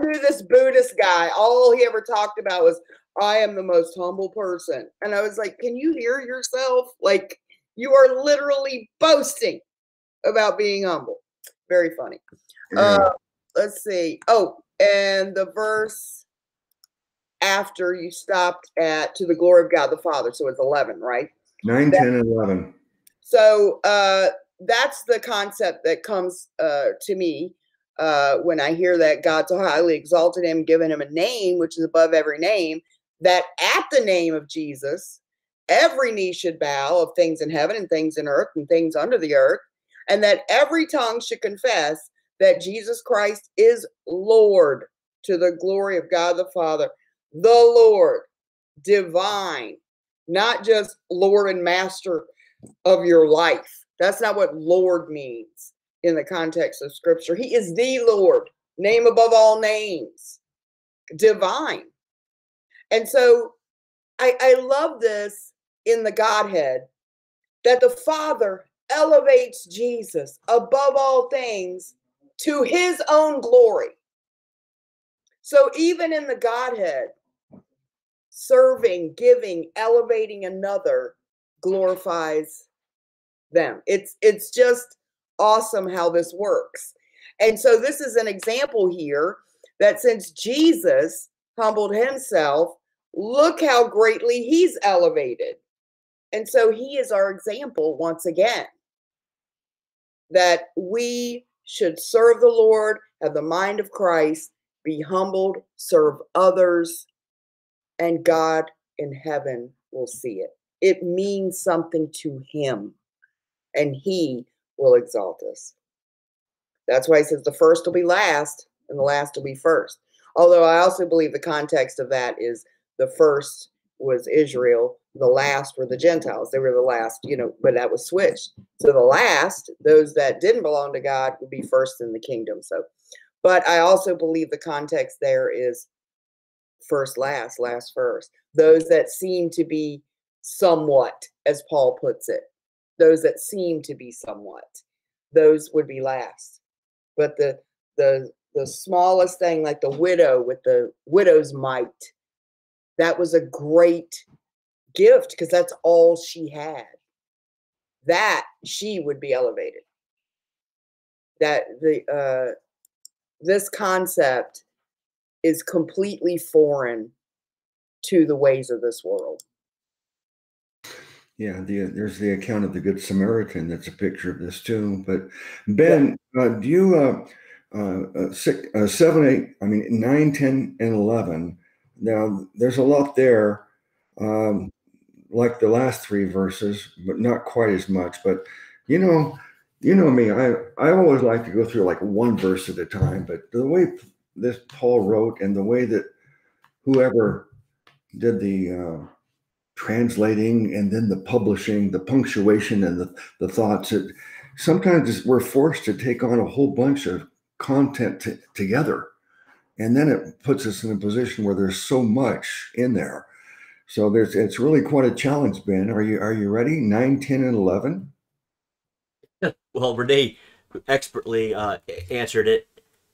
knew this Buddhist guy. All he ever talked about was, I am the most humble person. And I was like, can you hear yourself? Like, you are literally boasting about being humble. Very funny. Yeah. Uh, let's see. Oh, and the verse after you stopped at, to the glory of God the Father. So it's eleven, right? nine, that, ten, and eleven. So uh, that's the concept that comes uh, to me uh, when I hear that God so highly exalted him, given him a name, which is above every name, that at the name of Jesus, every knee should bow, of things in heaven and things in earth and things under the earth, and that every tongue should confess that Jesus Christ is Lord, to the glory of God the Father. The Lord, divine, not just Lord and master of your life. That's not what Lord means in the context of Scripture. He is the Lord, name above all names, divine. And so I, I love this in the Godhead, that the Father elevates Jesus above all things to his own glory. So even in the Godhead, serving, giving, elevating another glorifies them. It's, it's just awesome how this works. And so this is an example here that since Jesus humbled himself, look how greatly he's elevated. And so he is our example once again, that we should serve the Lord, have the mind of Christ, be humbled, serve others, and God in heaven will see it. It means something to him, and he will exalt us. That's why he says the first will be last, and the last will be first. Although I also believe the context of that is the first was Israel, the last were the Gentiles. They were the last, you know, but that was switched. So the last, those that didn't belong to God, would be first in the kingdom. So, but I also believe the context there is first, last, last, first. Those that seem to be somewhat, as Paul puts it, those that seem to be somewhat, those would be last. But the the the smallest thing, like the widow with the widow's mite, that was a great gift because that's all she had. That she would be elevated. That the uh, this concept is completely foreign to the ways of this world. Yeah, the, there's the account of the Good Samaritan. That's a picture of this too. But Ben, yeah. uh, do you uh, uh, six, uh, seven, eight? I mean, nine, ten, and eleven. Now, there's a lot there, um, like the last three verses, but not quite as much. But you know, you know me. I I always like to go through like one verse at a time. But the way this Paul wrote, and the way that whoever did the uh, translating and then the publishing, the punctuation and the, the thoughts, that sometimes we're forced to take on a whole bunch of content together. And then it puts us in a position where there's so much in there. So there's, it's really quite a challenge, Ben. Are you, are you ready? nine, ten, and eleven? Well, Renee expertly uh, answered it.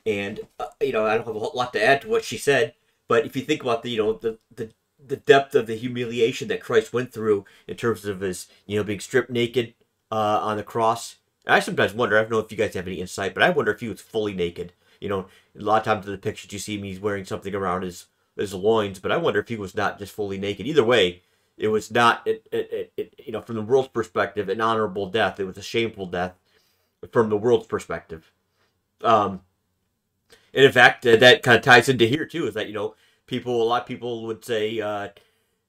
And, uh, you know, I don't have a lot to add to what she said, but if you think about the, you know, the, the, the depth of the humiliation that Christ went through in terms of his, you know, being stripped naked uh, on the cross. And I sometimes wonder, I don't know if you guys have any insight, but I wonder if he was fully naked. You know, a lot of times in the pictures you see him, he's wearing something around his, his loins, but I wonder if he was not just fully naked. Either way, it was not, it, it, it, you know, from the world's perspective, an honorable death. It was a shameful death from the world's perspective. Um, And in fact, uh, that kind of ties into here too, is that, you know, people, a lot of people would say, uh,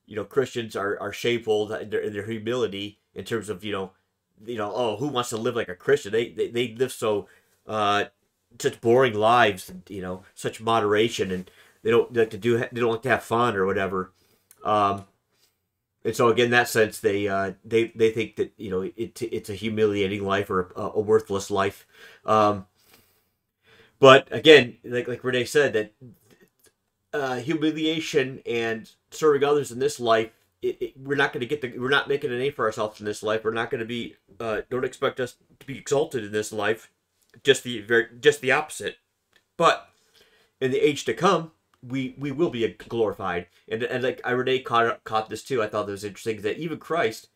you know, Christians are, are shameful in their, in their humility in terms of, you know, you know, oh, who wants to live like a Christian? They, they, they live so, uh, such boring lives, you know, such moderation, and they don't like to do, they don't like to have fun or whatever. Um, and so again, in that sense, they uh, they they think that, you know, it it's a humiliating life or a, a worthless life. Um, but again, like like Renee said, that uh, humiliation and serving others in this life, It, it, we're not going to get the. We're not making a name for ourselves in this life. We're not going to be. Uh, don't expect us to be exalted in this life. Just the very, just the opposite. But in the age to come, we we will be glorified. And and like Renee caught caught this too. I thought it was interesting that even Christ,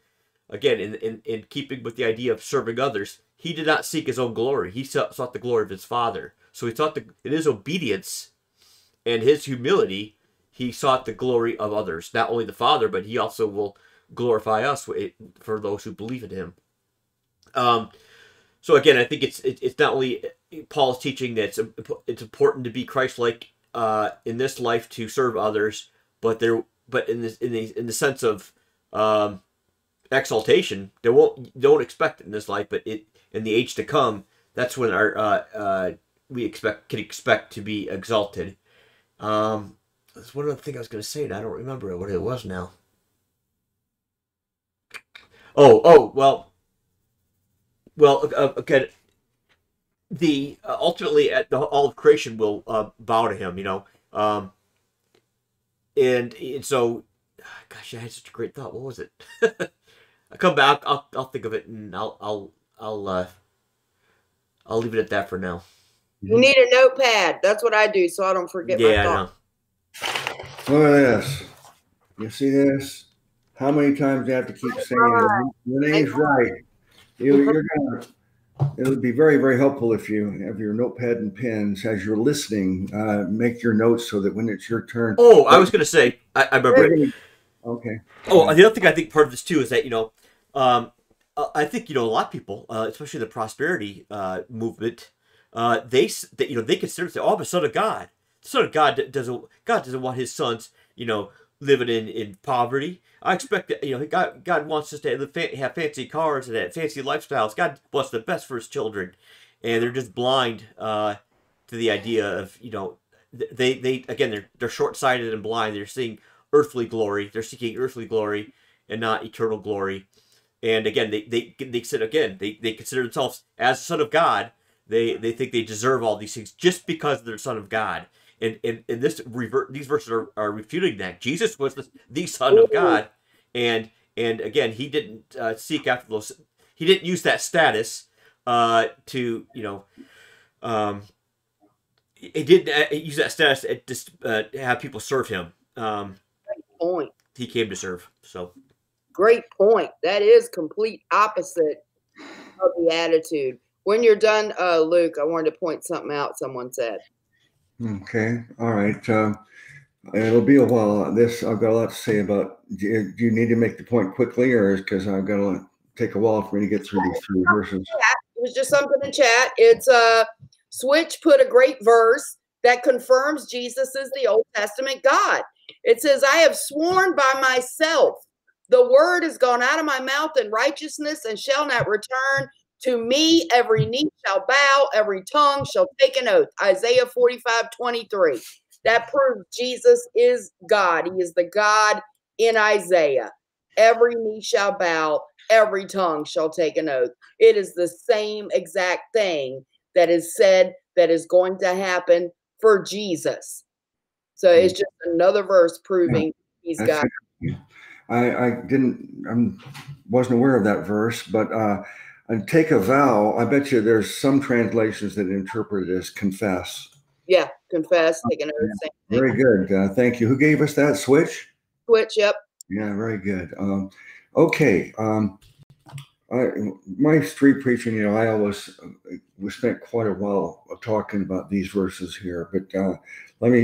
again, in in in keeping with the idea of serving others, he did not seek his own glory. He sought the glory of his Father. So he sought the in his obedience, and his humility, he sought the glory of others, not only the Father, but he also will glorify us for those who believe in him. Um, so again, I think it's it's not only Paul's teaching that it's, it's important to be Christ-like uh, in this life to serve others, but there, but in this in the in the sense of um, exaltation, they won't don't expect it in this life, but it in the age to come, that's when our uh, uh, we expect can expect to be exalted. Um, There's one other thing I was going to say, and I don't remember what it was now. Oh, oh, well, well, uh, okay. The uh, ultimately, at the, all of creation will uh, bow to him, you know. Um, and and so, gosh, I had such a great thought. What was it? I come back. I'll I'll think of it, and I'll I'll I'll uh, I'll leave it at that for now. You need a notepad. That's what I do, so I don't forget. Yeah, my thought. I know. Look at this. You see this? How many times do you have to keep saying Renee's right? You, you're gonna. It would be very, very helpful if you have your notepad and pens as you're listening. Uh, make your notes so that when it's your turn. Oh, I was gonna say. I, I remember it. Okay. Oh, the other thing I think part of this too is that you know, um, I think you know a lot of people, uh, especially the prosperity uh, movement, uh, they that you know they consider it all of a sudden God. So God doesn't. God doesn't want his sons, you know, living in, in poverty. I expect that, you know, God. God wants us to have fancy cars and have fancy lifestyles. God wants the best for his children, and they're just blind uh, to the idea of, you know, they they again they're they're short sighted and blind. They're seeing earthly glory. They're seeking earthly glory and not eternal glory. And again, they they they said again they they consider themselves as son of God. They they think they deserve all these things just because they're son of God. And, and, and this revert, these verses are, are refuting that. Jesus was the, the Son of God, and and again he didn't uh, seek after those. He didn't use that status uh, to you know, um, he didn't use that status to just uh, have people serve him. Um, Great point. He came to serve. So. Great point. That is complete opposite of the attitude. When you're done, uh, Luke, I wanted to point something out. Someone said. Okay. All right. Uh, it'll be a while. This I've got a lot to say about. Do you, do you need to make the point quickly, or is because I've got to take a while for me to get through these three verses? It was just something in chat. It's uh, Switch put a great verse that confirms Jesus is the Old Testament God. It says, "I have sworn by myself, the word has gone out of my mouth in righteousness and shall not return. To me, every knee shall bow, every tongue shall take an oath." Isaiah forty-five twenty-three. That proves Jesus is God. He is the God in Isaiah. Every knee shall bow, every tongue shall take an oath. It is the same exact thing that is said that is going to happen for Jesus. So it's just another verse proving he's God. I, I didn't, I wasn't aware of that verse, but... Uh, And take a vow. I bet you there's some translations that interpret it as confess. Yeah, confess. Take an oath. Very good. Uh, thank you. Who gave us that? Switch? Switch, yep. Yeah, very good. Um, okay. Um, I, my street preaching, you know, I always we spent quite a while talking about these verses here. But uh, let me,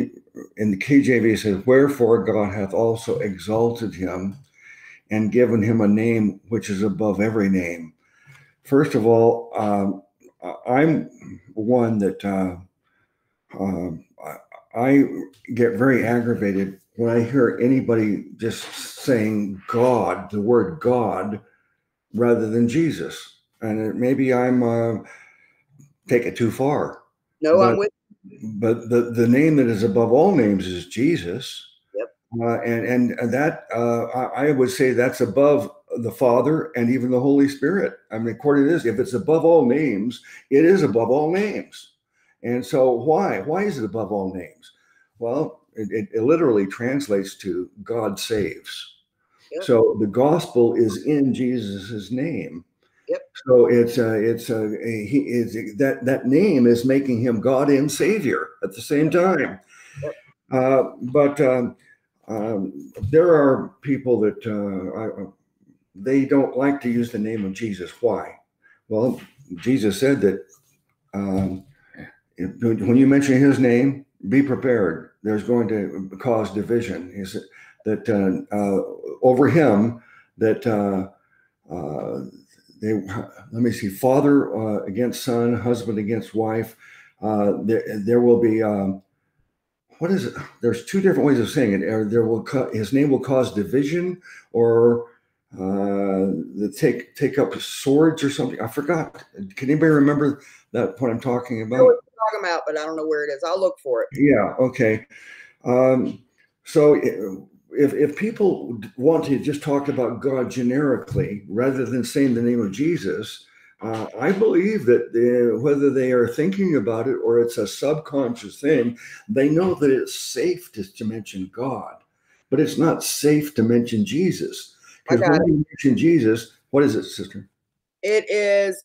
in the K J V, it says, "Wherefore God hath also exalted him and given him a name which is above every name." First of all, um, I'm one that uh, um, I get very aggravated when I hear anybody just saying God, the word God, rather than Jesus. And maybe I'm uh, take it too far. No, but, I'm with you. But the, the name that is above all names is Jesus. Yep. Uh, and, and that, uh, I, I would say that's above the Father and even the Holy Spirit. I mean, according to this, if it's above all names, it is above all names. And so why? Why is it above all names? Well, it, it literally translates to God saves. Yep. So the gospel is in Jesus's name. Yep. So it's uh, it's uh, he is that that name is making him God and Savior at the same time. Yep. Uh, but um, um, there are people that uh, I, they don't like to use the name of Jesus. Why? Well, Jesus said that um, when you mention his name, be prepared. There's going to cause division. He said that uh, uh, over him that. Uh, uh, They, let me see, father uh, against son, husband against wife. Uh, there, there will be, um, what is it? There's two different ways of saying it. There will his name will cause division, or uh, the take take up swords or something. I forgot. Can anybody remember that what I'm talking about? I know what you're talking about, but I don't know where it is. I'll look for it. Yeah. Okay. Um, so. It, If, if people want to just talk about God generically rather than saying the name of Jesus, uh, I believe that they, whether they are thinking about it or it's a subconscious thing, they know that it's safe to, to mention God, but it's not safe to mention Jesus. Because when you mention Jesus, what is it, sister? It is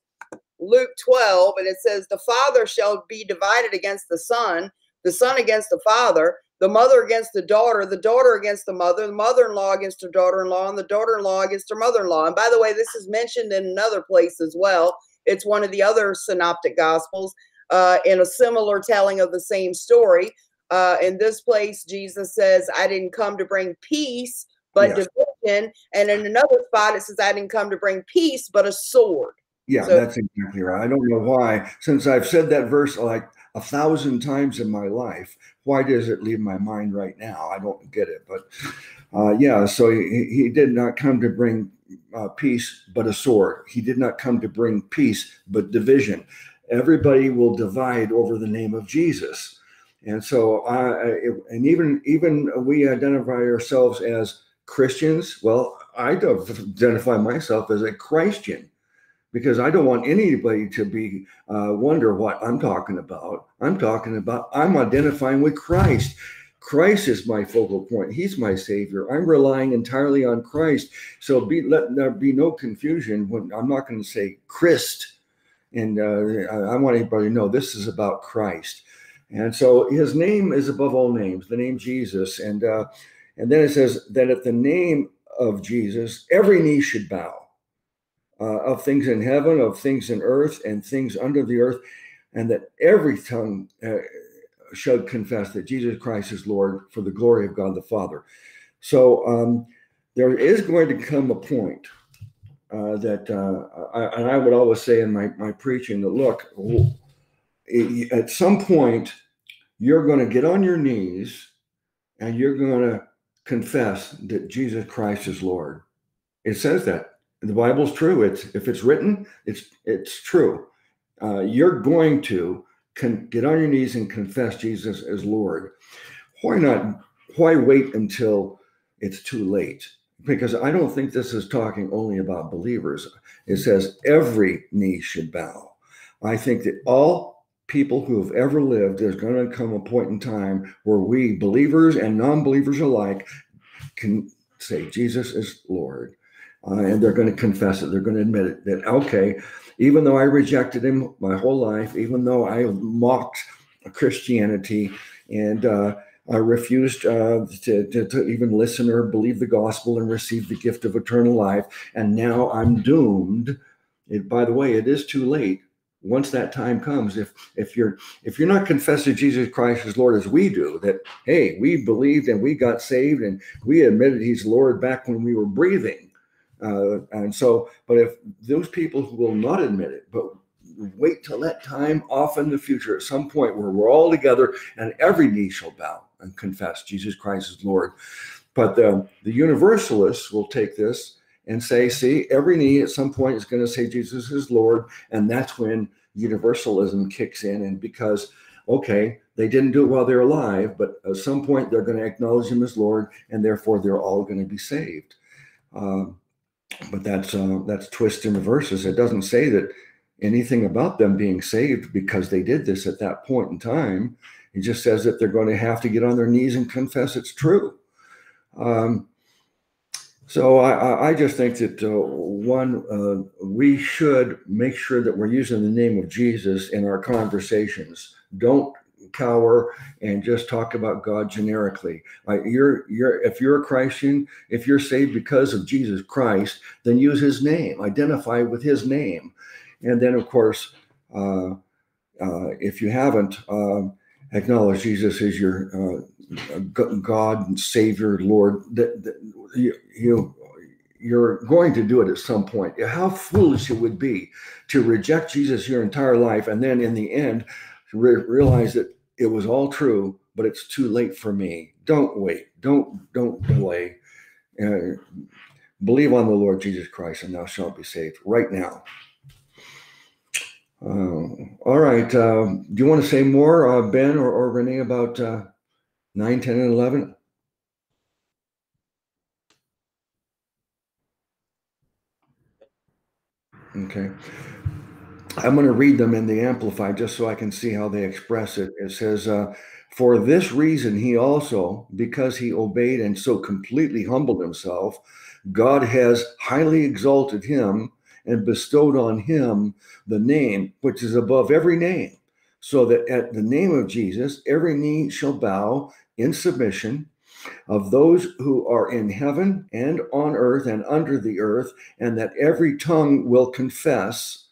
Luke twelve, and it says, "The Father shall be divided against the Son, the Son against the Father, the mother against the daughter, the daughter against the mother, the mother-in-law against her daughter-in-law, and the daughter-in-law against her mother-in-law." And by the way, this is mentioned in another place as well. It's one of the other synoptic gospels uh, in a similar telling of the same story. Uh, in this place, Jesus says, "I didn't come to bring peace, but yes. division." And in another spot, it says, "I didn't come to bring peace, but a sword." Yeah, so that's exactly right. I don't know why, since I've said that verse like a thousand times in my life, why does it leave my mind right now? I don't get it. But uh, yeah, so he, he did not come to bring uh, peace, but a sword. He did not come to bring peace, but division. Everybody will divide over the name of Jesus. And so, I, and even, even we identify ourselves as Christians. Well, I identify myself as a Christian, because I don't want anybody to be uh, wonder what I'm talking about. I'm talking about, I'm identifying with Christ. Christ is my focal point. He's my Savior. I'm relying entirely on Christ. So be, let there be no confusion. When I'm not going to say Christ. And uh, I, I want everybody to know this is about Christ. And so his name is above all names, the name Jesus. And, uh, and then it says that at the name of Jesus, every knee should bow. Uh, of things in heaven, of things in earth, and things under the earth, and that every tongue uh, shall confess that Jesus Christ is Lord, for the glory of God the Father. So um, there is going to come a point uh, that, uh, I, and I would always say in my, my preaching, that look, at some point, you're going to get on your knees, and you're going to confess that Jesus Christ is Lord. It says that. The Bible's true. It's if it's written, it's it's true. Uh, you're going to con get on your knees and confess Jesus as Lord. Why not? Why wait until it's too late? Because I don't think this is talking only about believers. It says every knee should bow. I think that all people who have ever lived, there's going to come a point in time where we, believers and non-believers alike, can say Jesus is Lord. Uh, and they're going to confess it. They're going to admit it, that, okay, even though I rejected him my whole life, even though I mocked Christianity and uh, I refused uh, to, to, to even listen or believe the gospel and receive the gift of eternal life, and now I'm doomed. It, by the way, it is too late. Once that time comes, if if you're if you're not confessing Jesus Christ as Lord as we do, that, hey, we believed and we got saved and we admitted he's Lord back when we were breathing. Uh, and so, but if those people who will not admit it, but wait till that time off in the future, at some point where we're all together and every knee shall bow and confess Jesus Christ is Lord. But the, the universalists will take this and say, see, every knee at some point is going to say Jesus is Lord. And that's when universalism kicks in, and because, okay, they didn't do it while they're alive, but at some point they're going to acknowledge him as Lord, and therefore they're all going to be saved. Uh, but that's uh, that's twist in the verses. It doesn't say that anything about them being saved because they did this at that point in time. It just says that they're going to have to get on their knees and confess it's true. Um, so I, I just think that, uh, one, uh, we should make sure that we're using the name of Jesus in our conversations. Don't cower and just talk about God generically. Uh, you're, you're, if you're a Christian, if you're saved because of Jesus Christ, then use his name. Identify with his name. And then, of course, uh, uh, if you haven't, uh, acknowledge Jesus as your uh, God and Savior, Lord. That, that you, you, you're going to do it at some point. How foolish it would be to reject Jesus your entire life and then in the end re- realize that it was all true, but it's too late for me. Don't wait. Don't don't delay. Uh, believe on the Lord Jesus Christ, and thou shalt be saved right now. Uh, all right. Uh, do you want to say more, uh, Ben or, or Renee, about uh, nine, ten, and eleven? Okay. I'm going to read them in the Amplified just so I can see how they express it. It says, uh, for this reason, he also, because he obeyed and so completely humbled himself, God has highly exalted him and bestowed on him the name which is above every name, so that at the name of Jesus, every knee shall bow in submission, of those who are in heaven and on earth and under the earth, and that every tongue will confess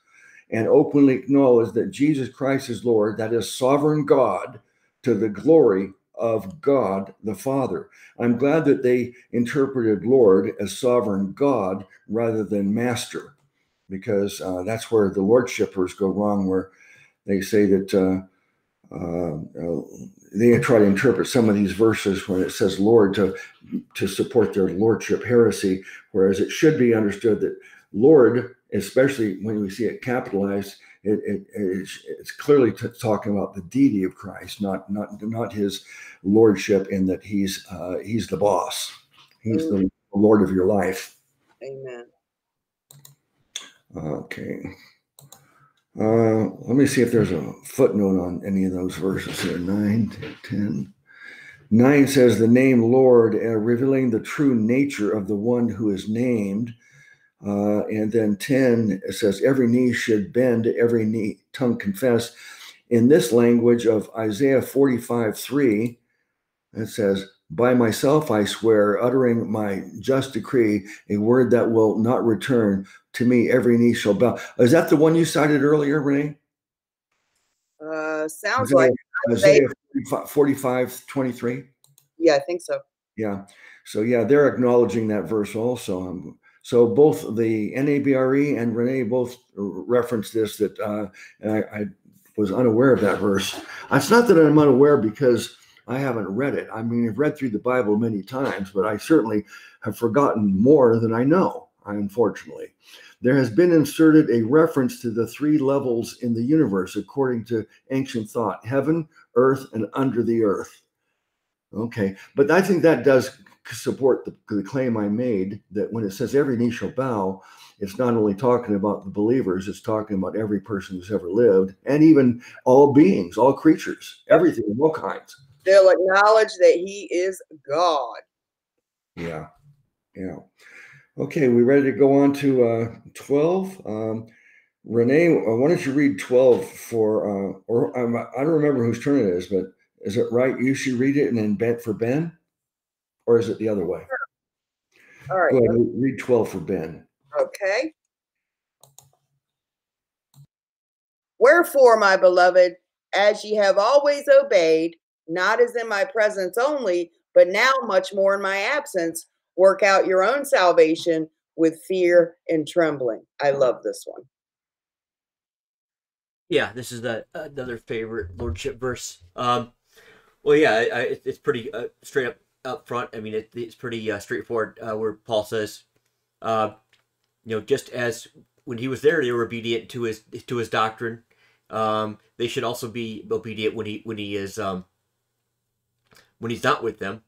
and openly acknowledge that Jesus Christ is Lord, that is sovereign God, to the glory of God the Father. I'm glad that they interpreted Lord as sovereign God rather than master, because uh, that's where the lordshippers go wrong, where they say that uh, uh, they try to interpret some of these verses when it says Lord to, to support their lordship heresy, whereas it should be understood that Lord, especially when we see it capitalized, it, it, it's, it's clearly t- talking about the deity of Christ, not not not his lordship, in that he's uh, he's the boss. He's mm. the Lord of your life. Amen. Okay. Uh, let me see if there's a footnote on any of those verses here. nine, ten. nine says the name Lord, uh, revealing the true nature of the one who is named. Uh, and then ten, it says every knee should bend, every knee, tongue confess. In this language of Isaiah forty-five, three, it says, by myself I swear, uttering my just decree, a word that will not return to me, every knee shall bow. Is that the one you cited earlier, Renee? Uh, sounds Isaiah, like Isaiah forty-five, twenty-three. Yeah, I think so. Yeah. So, yeah, they're acknowledging that verse also. Um, so both the N A B R E and Renee both referenced this, that uh, and I, I was unaware of that verse. It's not that I'm unaware because I haven't read it. I mean, I've read through the Bible many times, but I certainly have forgotten more than I know, unfortunately. There has been inserted a reference to the three levels in the universe, according to ancient thought: heaven, earth, and under the earth. Okay, but I think that does support the, the claim I made, that when it says every knee shall bow, it's not only talking about the believers, it's talking about every person who's ever lived, and even all beings, all creatures, everything, all kinds. They'll acknowledge that he is God. Yeah. Yeah. Okay. We ready to go on to uh, twelve? Um, Renee, why don't you read twelve for, uh, or um, I don't remember whose turn it is, but is it right? You should read it and then bent for Ben? Or is it the other way? Sure. All right. Go ahead, okay. Read twelve for Ben. Okay. Wherefore, my beloved, as ye have always obeyed, not as in my presence only, but now much more in my absence, work out your own salvation with fear and trembling. I love this one. Yeah, this is the another favorite lordship verse. Um, well, yeah, I, I, it's pretty uh, straight up up front. I mean, it, it's pretty uh, straightforward. Uh, where Paul says, uh, you know, just as when he was there, they were obedient to his to his doctrine, Um, they should also be obedient when he when he is um, when he's not with them,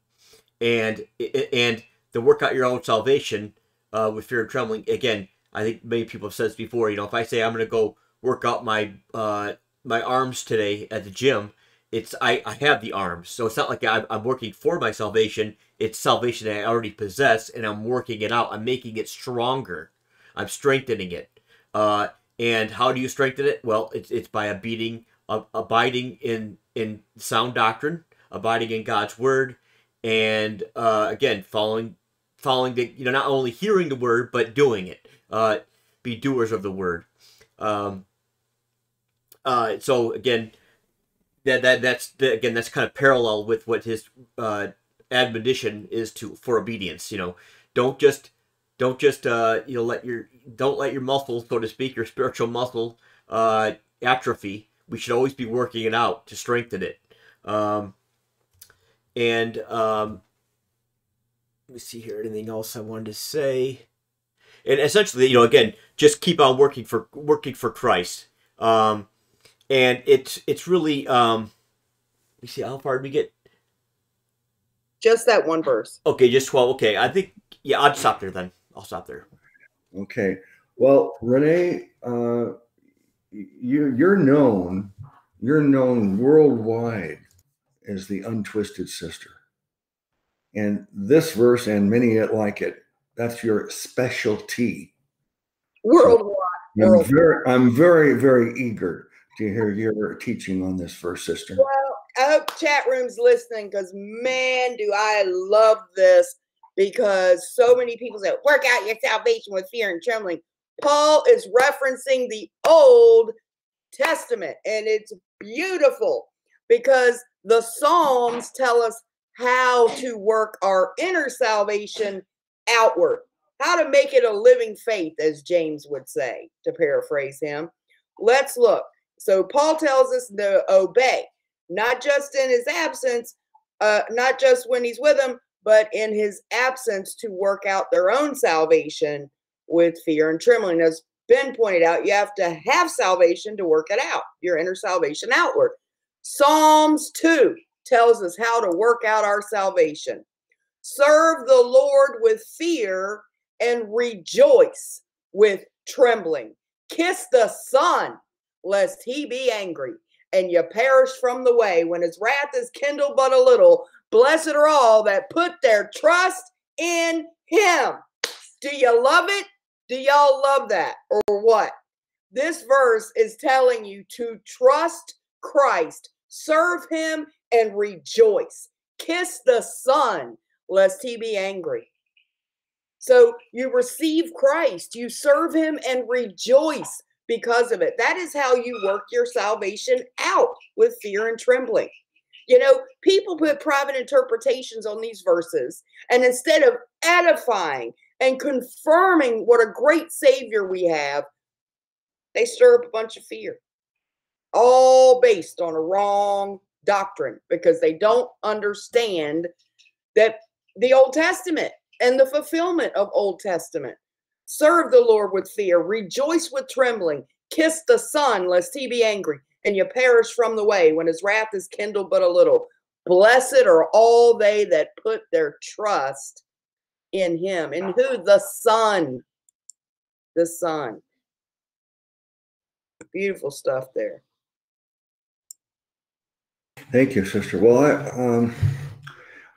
and and to work out your own salvation uh, with fear and trembling. Again, I think many people have said this before. You know, if I say I'm going to go work out my uh, my arms today at the gym, it's I, I have the arms, so it's not like I'm, I'm working for my salvation. It's salvation that I already possess, and I'm working it out. I'm making it stronger. I'm strengthening it. Uh, and how do you strengthen it? Well, it's it's by abiding, uh, abiding in in sound doctrine, abiding in God's word, and uh, again, following, following the you know not only hearing the word but doing it. Uh, be doers of the word. Um, uh, so again, that that that's the, again that's kind of parallel with what his uh, admonition is to for obedience. You know, don't just. Don't just uh, you know let your don't let your muscle, so to speak, your spiritual muscle uh, atrophy. We should always be working it out to strengthen it. Um, and um, let me see here. Anything else I wanted to say? And essentially, you know, again, just keep on working for working for Christ. Um, and it's it's really um, let me see how far did we get? Just that one verse. Okay, just twelve. Okay, I think yeah, I'd stop there then. I'll stop there. Okay. Well, Renee, uh, you, you're known, you're known worldwide as the untwisted sister. And this verse and many like it, that's your specialty. Worldwide. So I'm, worldwide. Very, I'm very, very eager to hear your teaching on this verse, sister. Well, I hope chat room's listening, because man, do I love this. Because so many people say, work out your salvation with fear and trembling. Paul is referencing the Old Testament, and it's beautiful because the Psalms tell us how to work our inner salvation outward, how to make it a living faith, as James would say, to paraphrase him. Let's look. So Paul tells us to obey, not just in his absence, uh, not just when he's with him, but in his absence to work out their own salvation with fear and trembling. As Ben pointed out, you have to have salvation to work it out, your inner salvation outward. Psalms two tells us how to work out our salvation. Serve the Lord with fear and rejoice with trembling. Kiss the Son, lest he be angry, and you perish from the way when his wrath is kindled but a little. Blessed are all that put their trust in him. Do you love it? Do y'all love that or what? This verse is telling you to trust Christ, serve him, and rejoice. Kiss the Son, lest he be angry. So you receive Christ, you serve him, and rejoice because of it. That is how you work your salvation out, with fear and trembling. You know, people put private interpretations on these verses, and instead of edifying and confirming what a great Savior we have, they stir up a bunch of fear, all based on a wrong doctrine, because they don't understand that the Old Testament and the fulfillment of Old Testament. Serve the Lord with fear, rejoice with trembling, kiss the Son, lest he be angry, and you perish from the way when his wrath is kindled but a little. Blessed are all they that put their trust in him. And who? The Son. The Son. Beautiful stuff there. Thank you, sister. Well, I, um,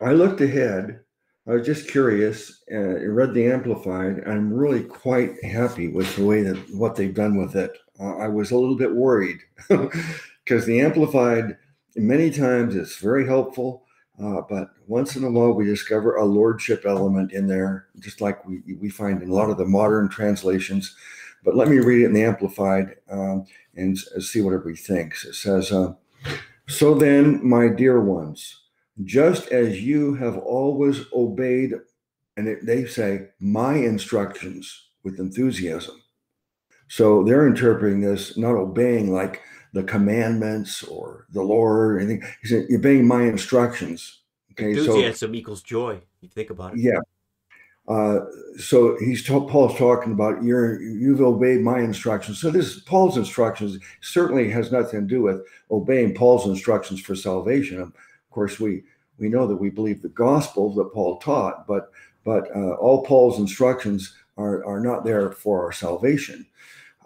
I looked ahead. I was just curious. I read the Amplified. I'm really quite happy with the way that what they've done with it. Uh, I was a little bit worried because the Amplified, many times it's very helpful, uh, but once in a while we discover a lordship element in there, just like we, we find in a lot of the modern translations. But let me read it in the Amplified um, and see what everybody thinks. It says, uh, so then, my dear ones, just as you have always obeyed, and it, they say, my instructions with enthusiasm. So they're interpreting this, not obeying like the commandments or the Lord or anything. He said, obeying my instructions. Okay, enthusiasm so, equals joy. You think about it. Yeah. Uh, so he's ta- Paul's talking about you're, you've obeyed my instructions. So this Paul's instructions certainly has nothing to do with obeying Paul's instructions for salvation. Of course, we we know that we believe the gospel that Paul taught, but but uh, all Paul's instructions are are not there for our salvation.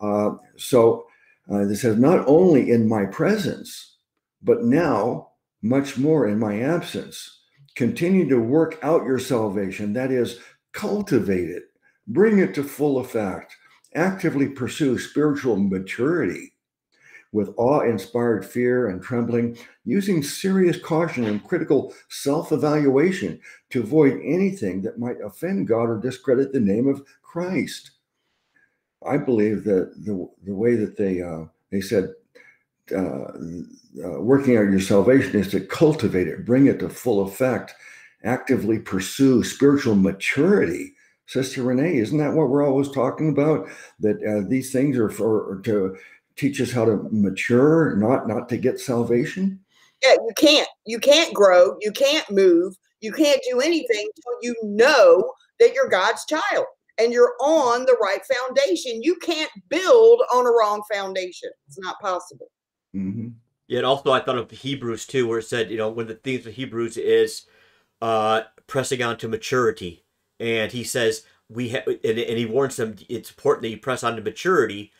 Uh, so uh, this says, not only in my presence, but now much more in my absence, continue to work out your salvation. That is, cultivate it, bring it to full effect, actively pursue spiritual maturity with awe-inspired fear and trembling, using serious caution and critical self-evaluation to avoid anything that might offend God or discredit the name of Christ. I believe that the, the way that they uh, they said uh, uh, working out your salvation is to cultivate it, bring it to full effect, actively pursue spiritual maturity. Sister Renee, isn't that what we're always talking about? That uh, these things are for to teach us how to mature, not not to get salvation. Yeah, you can't you can't grow, you can't move, you can't do anything until you know that you're God's child and you're on the right foundation. You can't build on a wrong foundation. It's not possible. Mm-hmm. Yeah, and also I thought of Hebrews too, where it said, you know, one of the themes of Hebrews is uh, pressing on to maturity. And he says, we ha- and, and he warns them, it's important that you press on to maturity.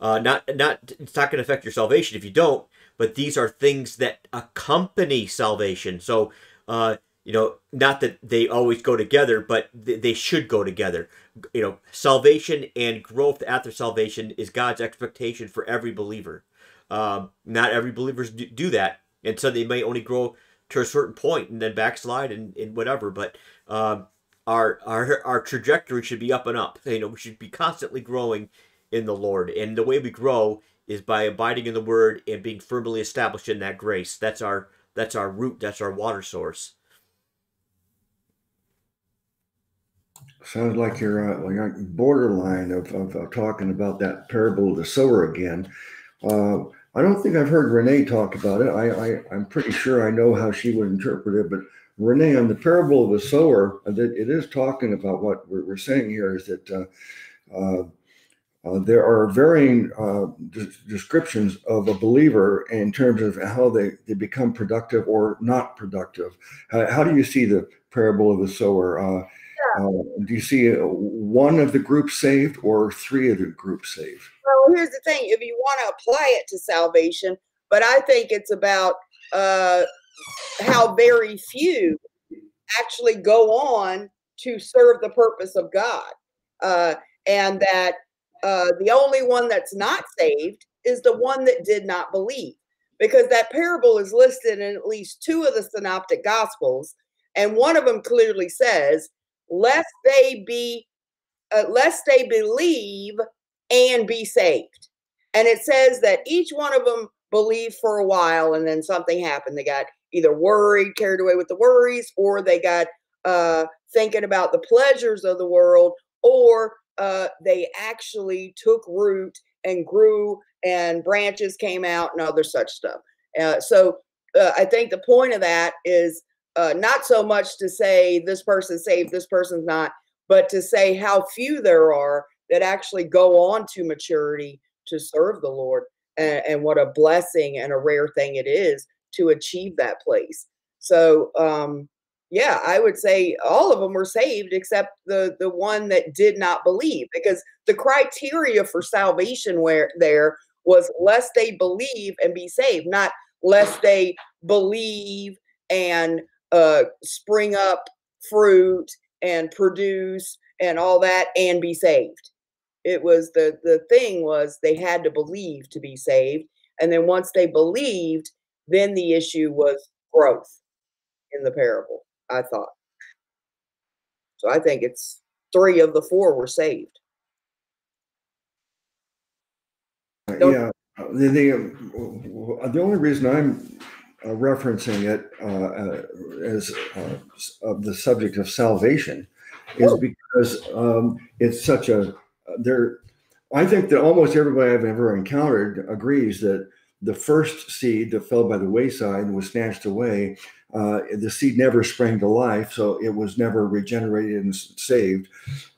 Uh, not, not, it's not going to affect your salvation if you don't, but these are things that accompany salvation. So, uh, you know, not that they always go together, but th- they should go together. You know, salvation and growth after salvation is God's expectation for every believer. Um, not every believers do, do that, and so they may only grow to a certain point and then backslide and, and whatever. But um, our our our trajectory should be up and up. You know, we should be constantly growing in the Lord, and the way we grow is by abiding in the Word and being firmly established in that grace. That's our that's our root. That's our water source. Sounds like you're uh, like on borderline of, of, of talking about that parable of the sower again. Uh, I don't think I've heard Renee talk about it. I, I, I'm pretty sure I know how she would interpret it. But Renee, on the parable of the sower, it is talking about what we're saying here is that uh, uh, uh, there are varying uh, de- descriptions of a believer in terms of how they, they become productive or not productive. Uh, how do you see the parable of the sower? Uh, Yeah. Uh, do you see one of the groups saved or three of the groups saved? Well, here's the thing. If you want to apply it to salvation, but I think it's about uh, how very few actually go on to serve the purpose of God. Uh, and that uh, the only one that's not saved is the one that did not believe. Because that parable is listed in at least two of the synoptic gospels. And one of them clearly says, lest they be, uh, lest they believe and be saved. And it says that each one of them believed for a while, and then something happened. They got either worried, carried away with the worries, or they got uh, thinking about the pleasures of the world, or uh, they actually took root and grew, and branches came out, and other such stuff. Uh, so uh, I think the point of that is, Uh, not so much to say this person's saved, this person's not, but to say how few there are that actually go on to maturity to serve the Lord, and, and what a blessing and a rare thing it is to achieve that place. So, um, yeah, I would say all of them were saved except the the one that did not believe, because the criteria for salvation where there was lest they believe and be saved, not lest they believe and Uh, spring up fruit and produce and all that and be saved. It was the, the thing was they had to believe to be saved. And then once they believed, then the issue was growth in the parable, I thought. So I think it's three of the four were saved. Don't yeah. The, the, the only reason I'm Uh, referencing it uh, uh, as uh, of the subject of salvation is because um, it's such a uh, there. I think that almost everybody I've ever encountered agrees that the first seed that fell by the wayside and was snatched away, uh, the seed never sprang to life, so it was never regenerated and saved.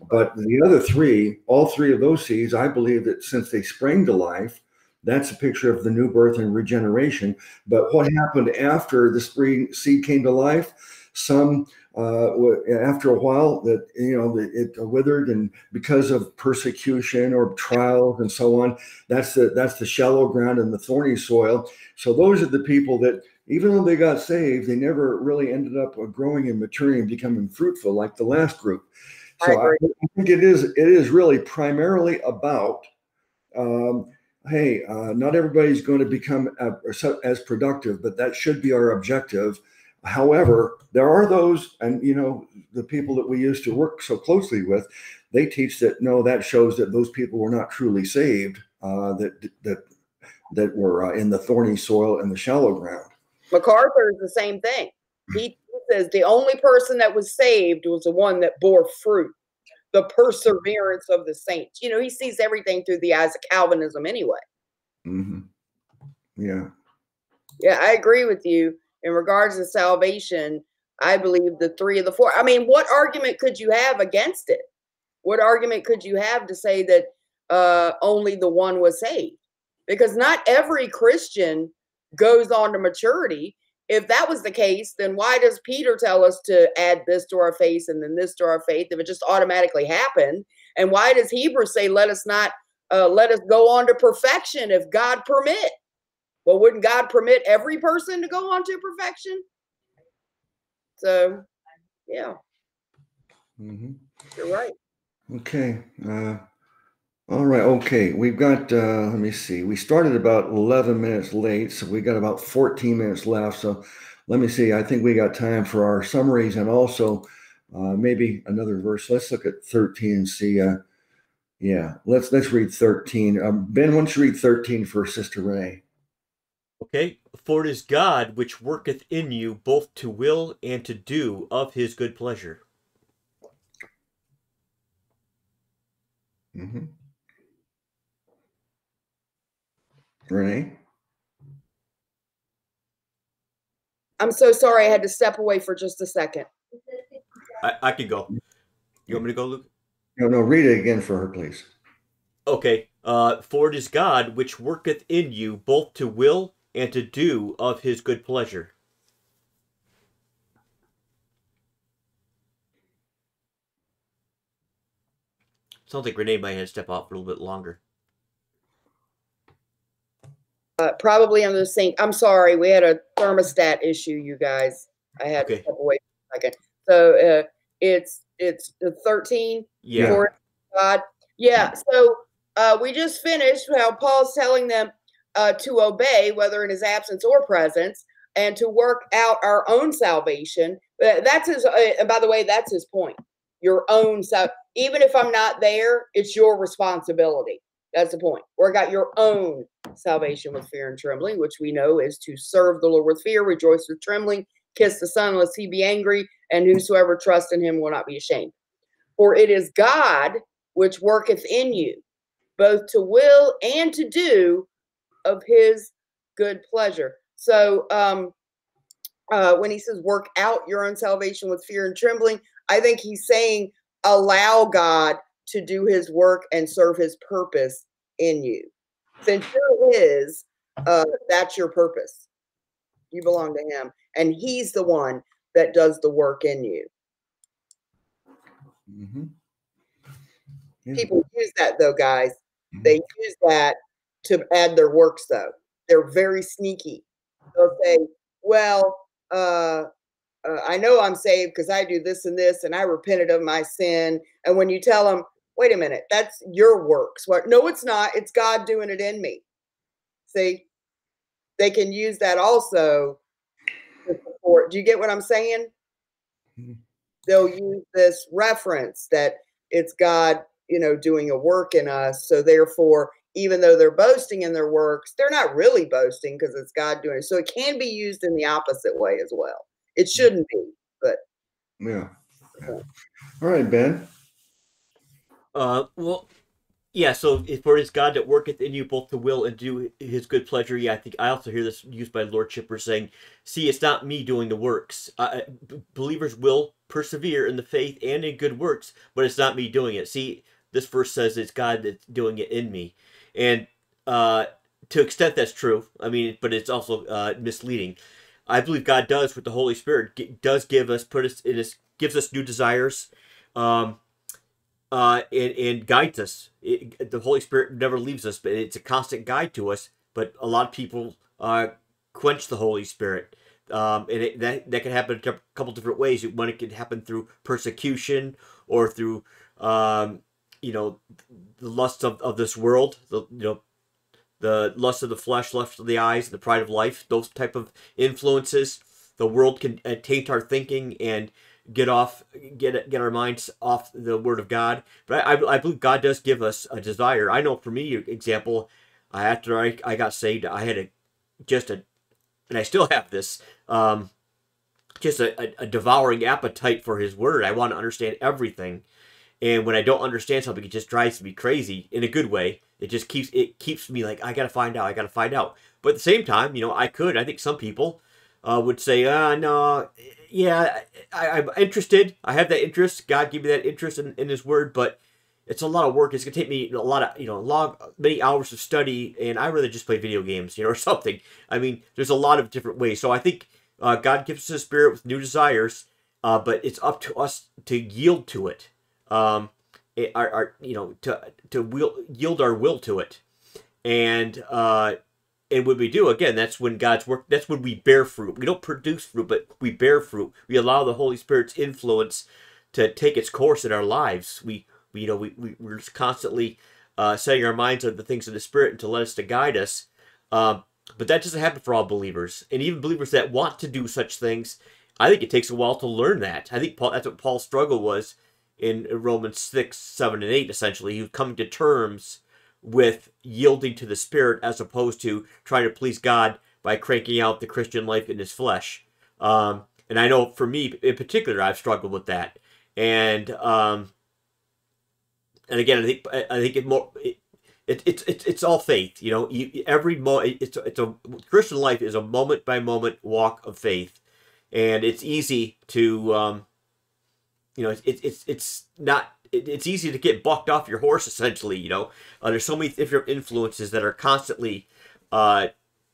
But the other three, all three of those seeds, I believe that since they sprang to life, that's a picture of the new birth and regeneration. But what happened after the spring seed came to life? Some, uh, after a while, that you know it withered, and because of persecution or trials and so on, that's the that's the shallow ground and the thorny soil. So those are the people that, even though they got saved, they never really ended up growing and maturing and becoming fruitful like the last group. So I, I think it is it is really primarily about. Um, Hey, uh, not everybody's going to become as productive, but that should be our objective. However, there are those, and you know, the people that we used to work so closely with, they teach that no, that shows that those people were not truly saved, uh, that that that were uh, in the thorny soil and the shallow ground. MacArthur is the same thing. He says the only person that was saved was the one that bore fruit. The perseverance of the saints. You know, he sees everything through the eyes of Calvinism anyway. Mm-hmm. Yeah. Yeah, I agree with you. In regards to salvation, I believe the three of the four. I mean, what argument could you have against it? What argument could you have to say that uh, only the one was saved? Because not every Christian goes on to maturity. If that was the case, then why does Peter tell us to add this to our faith and then this to our faith if it just automatically happened? And why does Hebrews say, let us not, uh, let us go on to perfection if God permit? Well, wouldn't God permit every person to go on to perfection? So, yeah. Mm-hmm. You're right. Okay. Uh, all right. Okay. We've got, uh, let me see. We started about eleven minutes late, so we got about fourteen minutes left. So let me see. I think we got time for our summaries and also uh, maybe another verse. Let's look at thirteen and see. Uh, yeah. Let's, let's read thirteen. Um, Ben, why don't you read thirteen for Sister Renee? Okay. For it is God which worketh in you both to will and to do of his good pleasure. Mm-hmm. Renee? I'm so sorry. I had to step away for just a second. I, I could go. You want me to go, Luke? No, no. Read it again for her, please. Okay. Uh, for it is God which worketh in you both to will and to do of his good pleasure. Sounds like Renee might have to step out for a little bit longer. Uh, probably under the sink. I'm sorry. We had a thermostat issue, you guys. I had okay. to step away for a second. So uh, it's it's thirteen. Yeah. God. Yeah. So uh, we just finished how Paul's telling them uh, to obey, whether in his absence or presence, and to work out our own salvation. Uh, that's his. Uh, and by the way, that's his point. Your own self. Even if I'm not there, it's your responsibility. That's the point. Work out your own salvation with fear and trembling, which we know is to serve the Lord with fear, rejoice with trembling, kiss the Son, lest he be angry, and whosoever trusts in him will not be ashamed. For it is God which worketh in you, both to will and to do of his good pleasure. So um, uh, when he says work out your own salvation with fear and trembling, I think he's saying allow God to do his work and serve his purpose in you. Since you're his, uh, that's your purpose. You belong to him. And he's the one that does the work in you. Mm-hmm. Yeah. People use that though, guys. Mm-hmm. They use that to add their works though. They're very sneaky. They'll say, well, uh, uh, I know I'm saved because I do this and this and I repented of my sin. And when you tell them, wait a minute, that's your works. What? No, it's not. It's God doing it in me. See, they can use that also to support. Do you get what I'm saying? Mm-hmm. They'll use this reference that it's God, you know, doing a work in us. So therefore, even though they're boasting in their works, they're not really boasting because it's God doing it. So it can be used in the opposite way as well. It shouldn't be, but. Yeah. All right, Ben. Uh, well, Yeah, so for it is God that worketh in you both to will and do his good pleasure. Yeah, I think I also hear this used by Lord Chipper saying, see, it's not me doing the works. Uh, believers will persevere in the faith and in good works, but it's not me doing it. See, this verse says it's God that's doing it in me. And uh, to extent that's true, I mean, but it's also uh, misleading. I believe God does with the Holy Spirit, does give us, put us in his, gives us new desires, um, Uh, and, and guides us. It, the Holy Spirit never leaves us, but it's a constant guide to us. But a lot of people uh, quench the Holy Spirit. Um, and it, that, that can happen a couple different ways. One, it can happen through persecution or through, um, you know, the lusts of, of this world, the, you know, the lust of the flesh, lust of the eyes, the pride of life, those type of influences. The world can uh, taint our thinking and get off, get get our minds off the Word of God. But I, I, I believe God does give us a desire. I know for me, example, after I, I got saved, I had a just a, and I still have this, um, just a, a devouring appetite for His Word. I want to understand everything, and when I don't understand something, it just drives me crazy in a good way. It just keeps it keeps me like I gotta find out, I gotta find out. But at the same time, you know, I could. I think some people uh, would say, ah, no. Yeah, I, I'm interested. I have that interest. God gave me that interest in, in His Word, but it's a lot of work. It's gonna take me a lot of you know, long, many hours of study, and I rather just play video games, you know, or something. I mean, there's a lot of different ways. So I think uh, God gives us His Spirit with new desires, uh, but it's up to us to yield to it. Um, it, our, our, you know, to to will, yield our will to it, and uh. And when we do, again, that's when God's work, that's when we bear fruit. We don't produce fruit, but we bear fruit. We allow the Holy Spirit's influence to take its course in our lives. We, we you know, we, we, we're just constantly uh, setting our minds on the things of the Spirit and to let us to guide us. Um, but that doesn't happen for all believers. And even believers that want to do such things, I think it takes a while to learn that. I think Paul, that's what Paul's struggle was in Romans six, seven, and eight, essentially. He would come to terms with yielding to the Spirit as opposed to trying to please God by cranking out the Christian life in his flesh. Um, and I know for me in particular, I've struggled with that. And um, and again, I think I think it more it, it, it, it it's all faith. You know, you, every mo it's it's a Christian life is a moment by moment walk of faith, and it's easy to um, you know it's it's it's not. It's easy to get bucked off your horse, essentially, you know. Uh, there's so many different influences that are constantly, uh,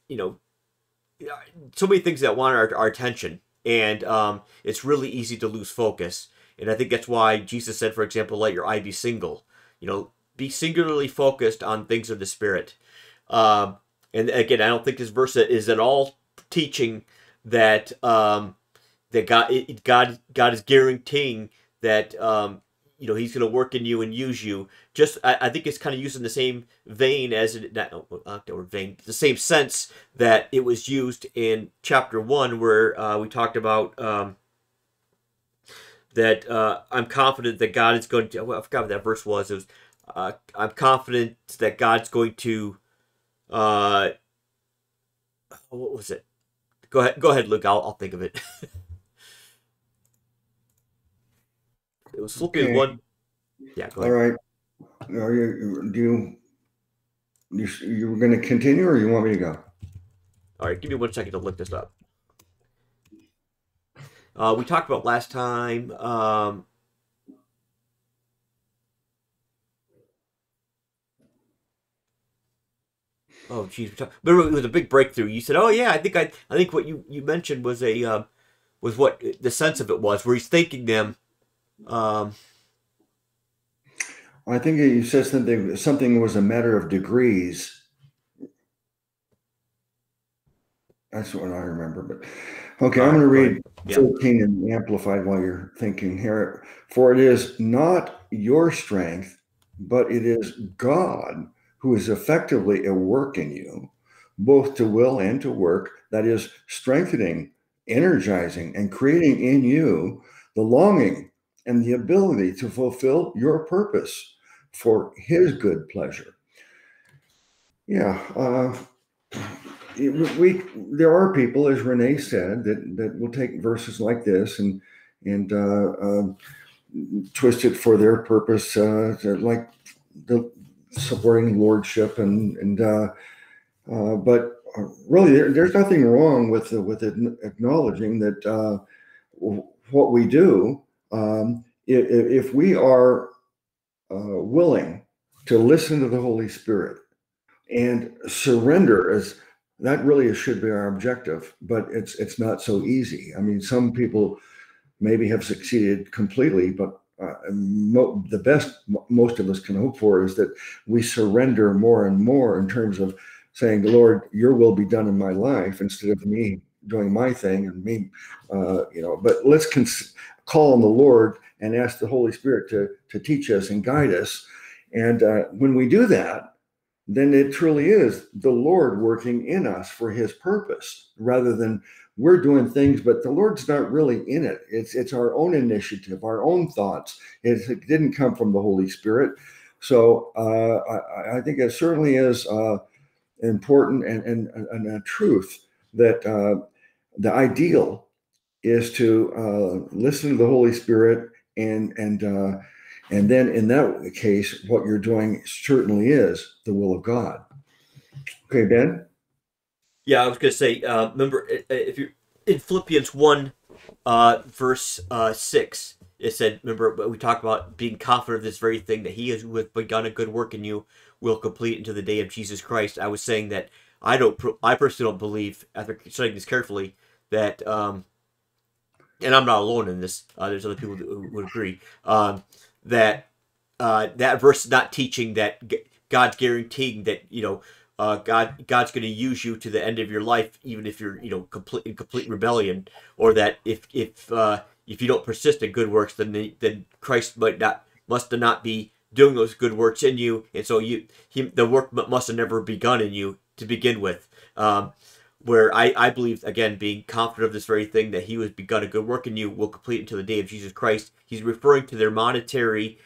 you know, so many things that want our, our attention. And um, it's really easy to lose focus. And I think that's why Jesus said, for example, let your eye be single. You know, be singularly focused on things of the Spirit. Um, and again, I don't think this verse is at all teaching that um, that God, it, God, God is guaranteeing that um, you know, he's going to work in you and use you. Just, I, I think it's kind of used in the same vein as, it, not or vein, the same sense that it was used in chapter one where uh, we talked about um, that uh, I'm confident that God is going to, well, I forgot what that verse was. It was, uh, I'm confident that God's going to, uh, what was it? Go ahead, go ahead, Luke. I'll, I'll think of it. It was Philippians okay. one. Yeah, go ahead. All right. Are you, do you, you, you were going to continue or you want me to go? All right, give me one second to look this up. Uh, we talked about last time. Um, oh, geez. We talk, remember, it was a big breakthrough. You said, oh, yeah, I think I, I think what you, you mentioned was a, uh, was what the sense of it was, where he's thanking them. Um, I think you said something. Something was a matter of degrees. That's what I remember. But okay, I'm going to read thirteen and amplified while you're thinking here. For it is not your strength, but it is God who is effectively at work in you, both to will and to work. That is strengthening, energizing, and creating in you the longing and the ability to fulfill your purpose for his good pleasure. Yeah, uh, we there are people, as Renee said, that, that will take verses like this and and uh, uh, twist it for their purpose, uh, like the supporting lordship, and and uh, uh, but really there, there's nothing wrong with uh, with acknowledging that uh, what we do, um, if, if we are uh, willing to listen to the Holy Spirit and surrender, as that really should be our objective. But it's it's not so easy. I mean, some people maybe have succeeded completely, but uh, mo the best most of us can hope for is that we surrender more and more in terms of saying, "Lord, your will be done in my life," instead of me doing my thing and me, uh, you know. But let's cons call on the Lord and ask the Holy Spirit to to teach us and guide us. And uh, when we do that, then it truly is the Lord working in us for his purpose, rather than we're doing things, but the Lord's not really in it. It's it's our own initiative, our own thoughts. It's, it didn't come from the Holy Spirit. So uh, I, I think it certainly is uh, important and, and, and a truth that uh, the ideal is to uh, listen to the Holy Spirit, and, and uh, And then in that case, what you're doing certainly is the will of God. Okay, Ben? Yeah, I was going to say, uh, remember, if you're in Philippians one, uh, verse uh, six, it said, remember, we talked about being confident of this very thing, that he who has begun a good work in you will complete until the day of Jesus Christ. I was saying that I don't, I personally don't believe, after studying this carefully, that, um, and I'm not alone in this, uh, there's other people who would agree, um, that uh, that verse is not teaching that God's guaranteeing that, you know, uh, God God's going to use you to the end of your life, even if you're, you know, complete in complete rebellion, or that if if uh, if you don't persist in good works, then the, then Christ might not must not be doing those good works in you, and so you he, the work must have never begun in you to begin with. Um, where I I believe, again, being confident of this very thing, that he who has begun a good work in you will complete until the day of Jesus Christ. He's referring to their monetary,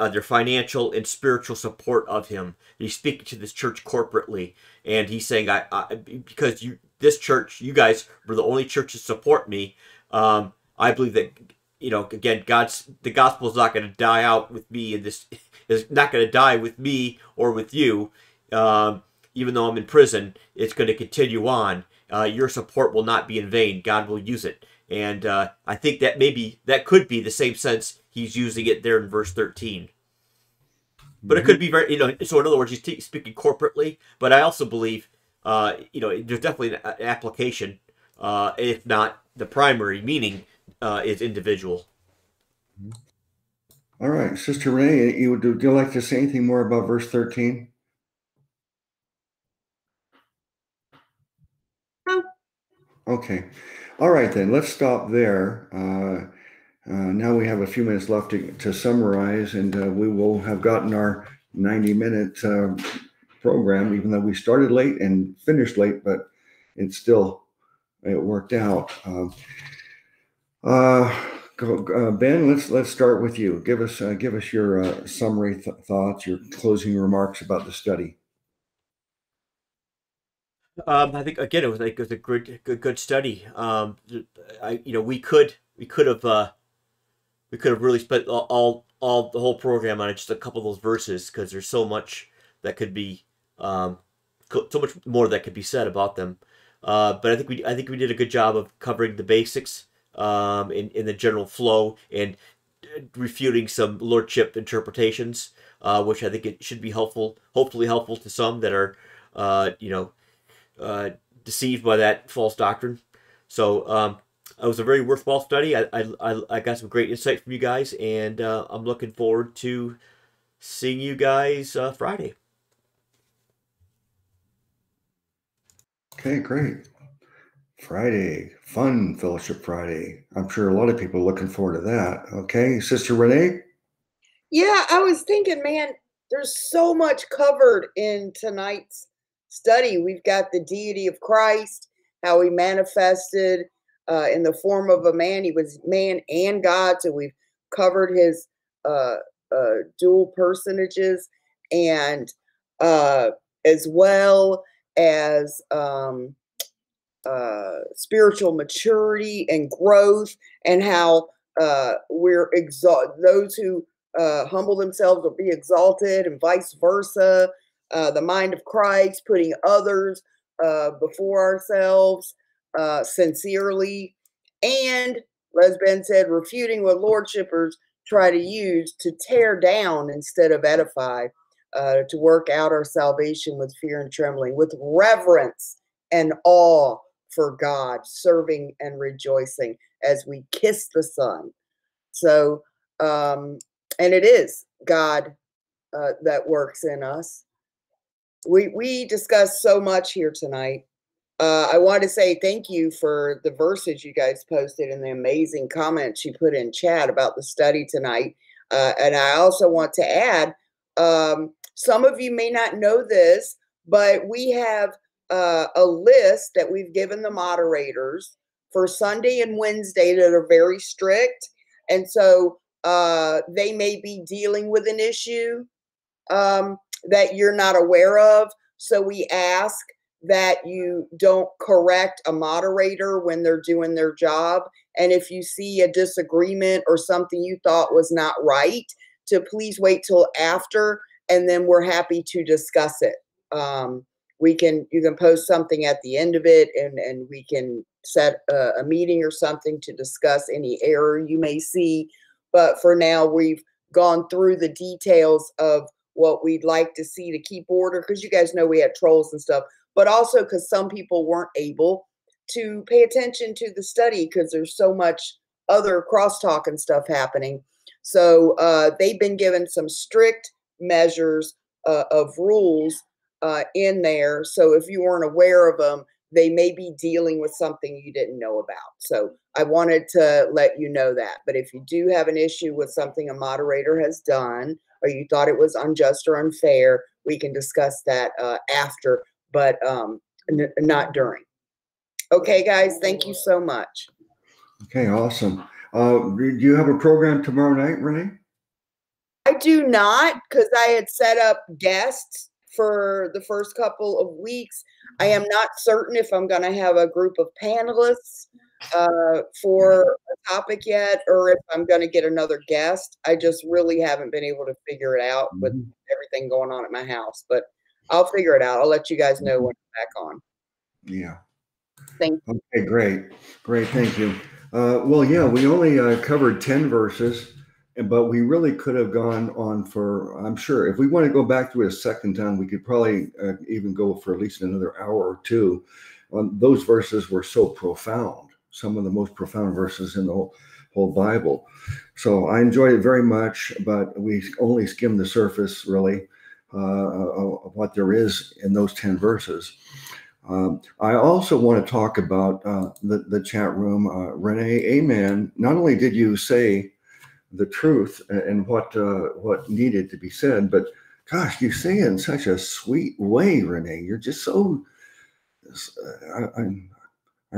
uh, their financial and spiritual support of him. He's speaking to this church corporately, and he's saying, I, I because you this church, you guys were the only church to support me. Um, I believe that, you know, again, God's the gospel is not going to die out with me, and this is not going to die with me or with you. Um, Even though I'm in prison, it's going to continue on. Uh, your support will not be in vain. God will use it. And uh, I think that maybe, that could be the same sense he's using it there in verse thirteen. But it could be very, you know, so in other words, he's speaking corporately. But I also believe, uh, you know, there's definitely an application, uh, if not the primary meaning, uh, is individual. All right. Sister Renee, you, do you like to say anything more about verse thirteen? Okay. All right, then. Let's stop there. Uh, uh, now we have a few minutes left to, to summarize, and uh, we will have gotten our ninety-minute uh, program, even though we started late and finished late, but it still it worked out. Uh, uh, go, uh, Ben, let's let's start with you. Give us uh, give us your uh, summary th thoughts, your closing remarks about the study. Um, I think, again, it was like it was a good, good, good study. Um, I, you know, we could, we could have, uh, we could have really spent all, all, all the whole program on just a couple of those verses, because there's so much that could be, um, so much more that could be said about them. Uh, but I think we, I think we did a good job of covering the basics, um, in, in the general flow, and refuting some lordship interpretations, uh, which I think it should be helpful, hopefully helpful to some that are, uh, you know, uh deceived by that false doctrine. So um it was a very worthwhile study. I I I got some great insight from you guys, and uh I'm looking forward to seeing you guys uh Friday. Okay, great. Friday, fun fellowship Friday. I'm sure a lot of people are looking forward to that. Okay, Sister Renee? Yeah, I was thinking, man, there's so much covered in tonight's study. We've got the deity of Christ, how he manifested uh, in the form of a man. He was man and God, so we've covered his uh, uh, dual personages, and uh, as well as um, uh, spiritual maturity and growth, and how uh, we're exalt those who uh, humble themselves or be exalted, and vice versa. Uh, the mind of Christ, putting others uh, before ourselves uh, sincerely. And, as Ben said, refuting what lordshippers try to use to tear down instead of edify, uh, to work out our salvation with fear and trembling, with reverence and awe for God, serving and rejoicing as we kiss the Son. So, um, and it is God uh, that works in us. We, we discussed so much here tonight. Uh, I want to say thank you for the verses you guys posted and the amazing comments you put in chat about the study tonight. Uh, and I also want to add, um, some of you may not know this, but we have uh, a list that we've given the moderators for Sunday and Wednesday that are very strict. And so uh, they may be dealing with an issue um, that you're not aware of. So we ask that you don't correct a moderator when they're doing their job. And if you see a disagreement or something you thought was not right, to please wait till after, and then we're happy to discuss it. Um, we can, you can post something at the end of it, and, and we can set a, a meeting or something to discuss any error you may see. But for now, we've gone through the details of what we'd like to see to keep order, because you guys know we had trolls and stuff, but also because some people weren't able to pay attention to the study because there's so much other crosstalk and stuff happening. So uh, they've been given some strict measures uh, of rules uh, in there. So if you weren't aware of them, they may be dealing with something you didn't know about. So I wanted to let you know that. But if you do have an issue with something a moderator has done, or you thought it was unjust or unfair, we can discuss that uh, after, but um, n not during. Okay, guys, thank you so much. Okay, awesome. Uh, do you have a program tomorrow night, Renee? I do not, because I had set up guests for the first couple of weeks. I am not certain if I'm going to have a group of panelists uh, for a topic yet, or if I'm going to get another guest. I just really haven't been able to figure it out with everything going on at my house, but I'll figure it out. I'll let you guys know when I'm back on. Yeah. Thank you. Okay, great. Great. Thank you. Uh, well, yeah, we only uh, covered ten verses, but we really could have gone on for, I'm sure, if we want to go back to it a second time, we could probably uh, even go for at least another hour or two. Um, those verses were so profound, some of the most profound verses in the whole, whole Bible. So I enjoyed it very much, but we only skimmed the surface, really. Uh, of what there is in those ten verses. Um, I also want to talk about uh, the, the chat room. Uh, Renee, amen. Not only did you say the truth and what uh, what needed to be said, but gosh, you say it in such a sweet way, Renee. You're just so. I, I,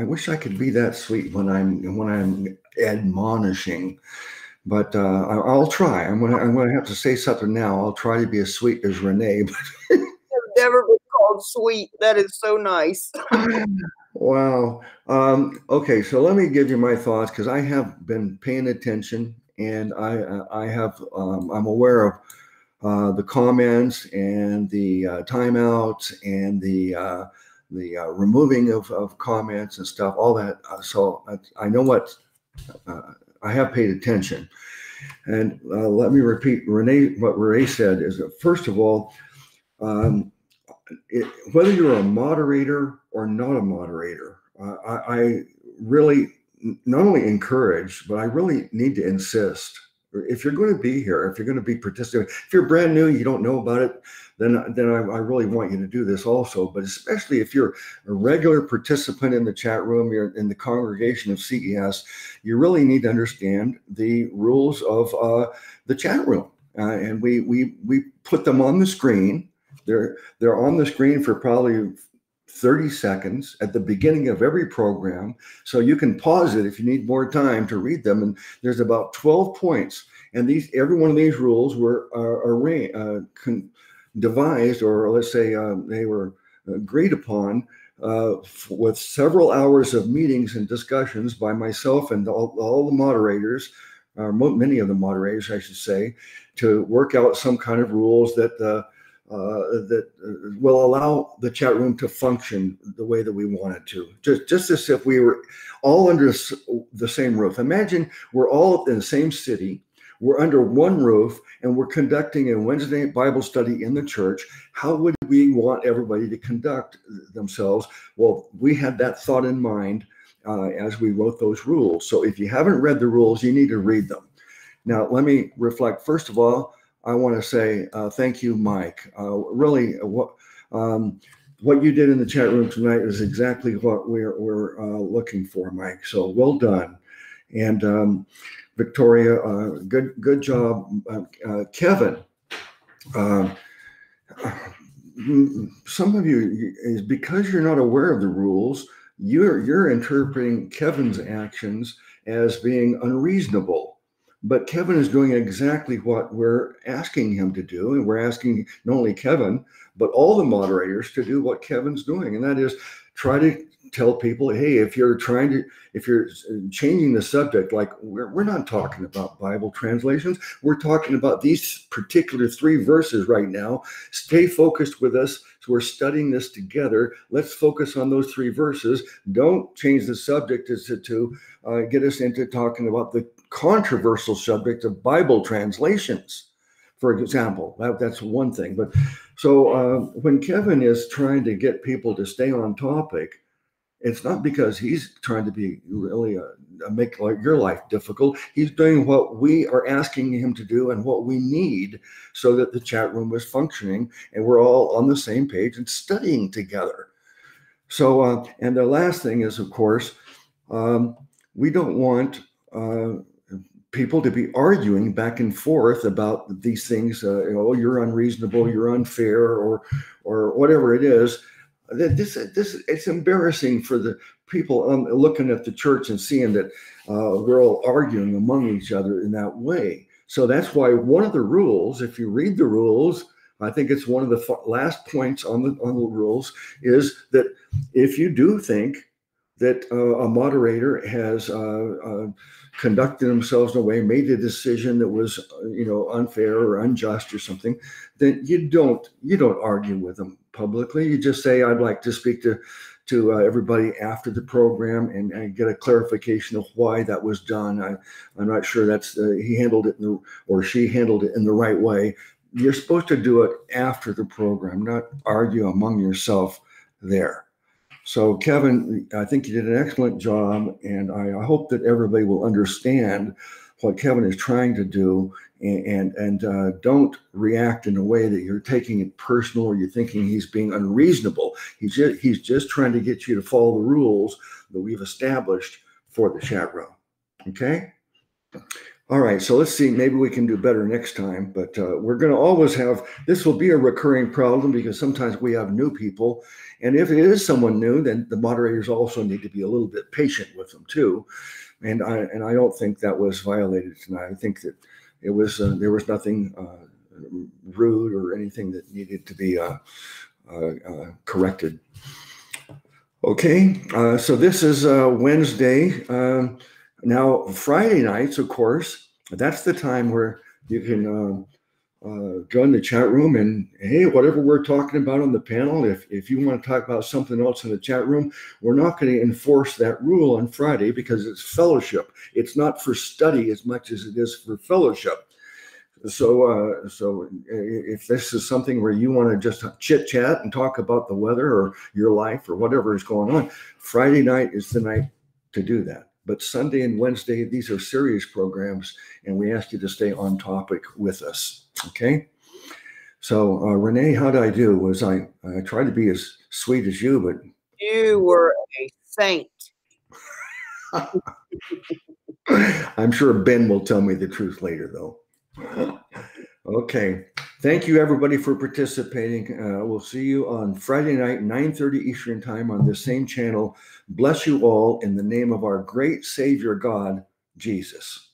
I wish I could be that sweet when I'm when I'm admonishing. But uh, I'll try. I'm gonna. I'm gonna have to say something now. I'll try to be as sweet as Renee. I've never been called sweet. That is so nice. Wow. Um, okay. So let me give you my thoughts, because I have been paying attention, and I I have um, I'm aware of uh, the comments and the uh, timeouts and the uh, the uh, removing of of comments and stuff. All that. Uh, so I, I know what. Uh, I have paid attention, and uh, let me repeat Renee, what Renee said is that, first of all, um, it, whether you're a moderator or not a moderator, uh, I, I really not only encourage, but I really need to insist. If you're going to be here, if you're going to be participating, if you're brand new, you don't know about it, then, then I, I really want you to do this also. But especially if you're a regular participant in the chat room, you're in the congregation of C E S, you really need to understand the rules of uh, the chat room. Uh, and we, we, we put them on the screen. They're, they're on the screen for probably thirty seconds at the beginning of every program, so you can pause it if you need more time to read them. And there's about twelve points, and these every one of these rules were uh, arranged, uh, con devised, or let's say uh, they were agreed upon uh, with several hours of meetings and discussions by myself and all, all the moderators, or many of the moderators, I should say, to work out some kind of rules that uh, uh, that will allow the chat room to function the way that we want it to. Just, just as if we were all under the same roof. Imagine we're all in the same city. We're under one roof, and we're conducting a Wednesday Bible study in the church. How would we want everybody to conduct themselves? Well, we had that thought in mind uh, as we wrote those rules. So if you haven't read the rules, you need to read them. Now, let me reflect. First of all, I want to say uh, thank you, Mike. Uh, really, what, um, what you did in the chat room tonight is exactly what we're, we're uh, looking for, Mike. So well done. And um, Victoria, uh, good good job. Uh, uh, Kevin, uh, some of you, is because you're not aware of the rules, you're you're interpreting Kevin's actions as being unreasonable. But Kevin is doing exactly what we're asking him to do, and we're asking not only Kevin but all the moderators to do what Kevin's doing, and that is try to tell people, hey, if you're trying to, if you're changing the subject, like we're, we're not talking about Bible translations. We're talking about these particular three verses right now. Stay focused with us. So we're studying this together. Let's focus on those three verses. Don't change the subject to, to uh, get us into talking about the controversial subject of Bible translations, for example. That, that's one thing. But so uh, when Kevin is trying to get people to stay on topic, it's not because he's trying to be really a, a make like your life difficult. He's doing what we are asking him to do and what we need so that the chat room is functioning and we're all on the same page and studying together. So, uh, and the last thing is, of course, um, we don't want uh, people to be arguing back and forth about these things. Uh, you know, oh, you're unreasonable, you're unfair, or or whatever it is. This, this, it's embarrassing for the people um, looking at the church and seeing that uh, we're all arguing among each other in that way. So that's why one of the rules, if you read the rules, I think it's one of the last points on the, on the rules, is that if you do think that uh, a moderator has uh, uh, conducted themselves in a way, made a decision that was, you know, unfair or unjust or something, then you don't you don't argue with them publicly. You just say, I'd like to speak to to uh, everybody after the program and, and get a clarification of why that was done. I, I'm not sure that's uh, he handled it in the, or she handled it in the right way. You're supposed to do it after the program, not argue among yourself there. So, Kevin, I think you did an excellent job, and I, I hope that everybody will understand what Kevin is trying to do, and and, and uh, don't react in a way that you're taking it personal or you're thinking he's being unreasonable. He's just, he's just trying to get you to follow the rules that we've established for the chat room, okay? All right, so let's see. Maybe we can do better next time, but uh, we're going to always have, this will be a recurring problem because sometimes we have new people. And if it is someone new, then the moderators also need to be a little bit patient with them too. And I, and I don't think that was violated tonight. I think that it was, uh, there was nothing uh, rude or anything that needed to be uh, uh, uh, corrected. Okay, uh, so this is uh, Wednesday. Um, Now, Friday nights, of course, that's the time where you can uh, uh, go in the chat room and, hey, whatever we're talking about on the panel, if, if you want to talk about something else in the chat room, we're not going to enforce that rule on Friday because it's fellowship. It's not for study as much as it is for fellowship. So, uh, so if this is something where you want to just chit chat and talk about the weather or your life or whatever is going on, Friday night is the night to do that. But Sunday and Wednesday, these are serious programs, and we ask you to stay on topic with us, okay? So, uh, Renee, how did I do? Was I, I tried to be as sweet as you, but... You were a saint. I'm sure Ben will tell me the truth later, though. Okay. Thank you, everybody, for participating. Uh, we'll see you on Friday night, nine thirty Eastern Time on this same channel. Bless you all in the name of our great Savior God, Jesus.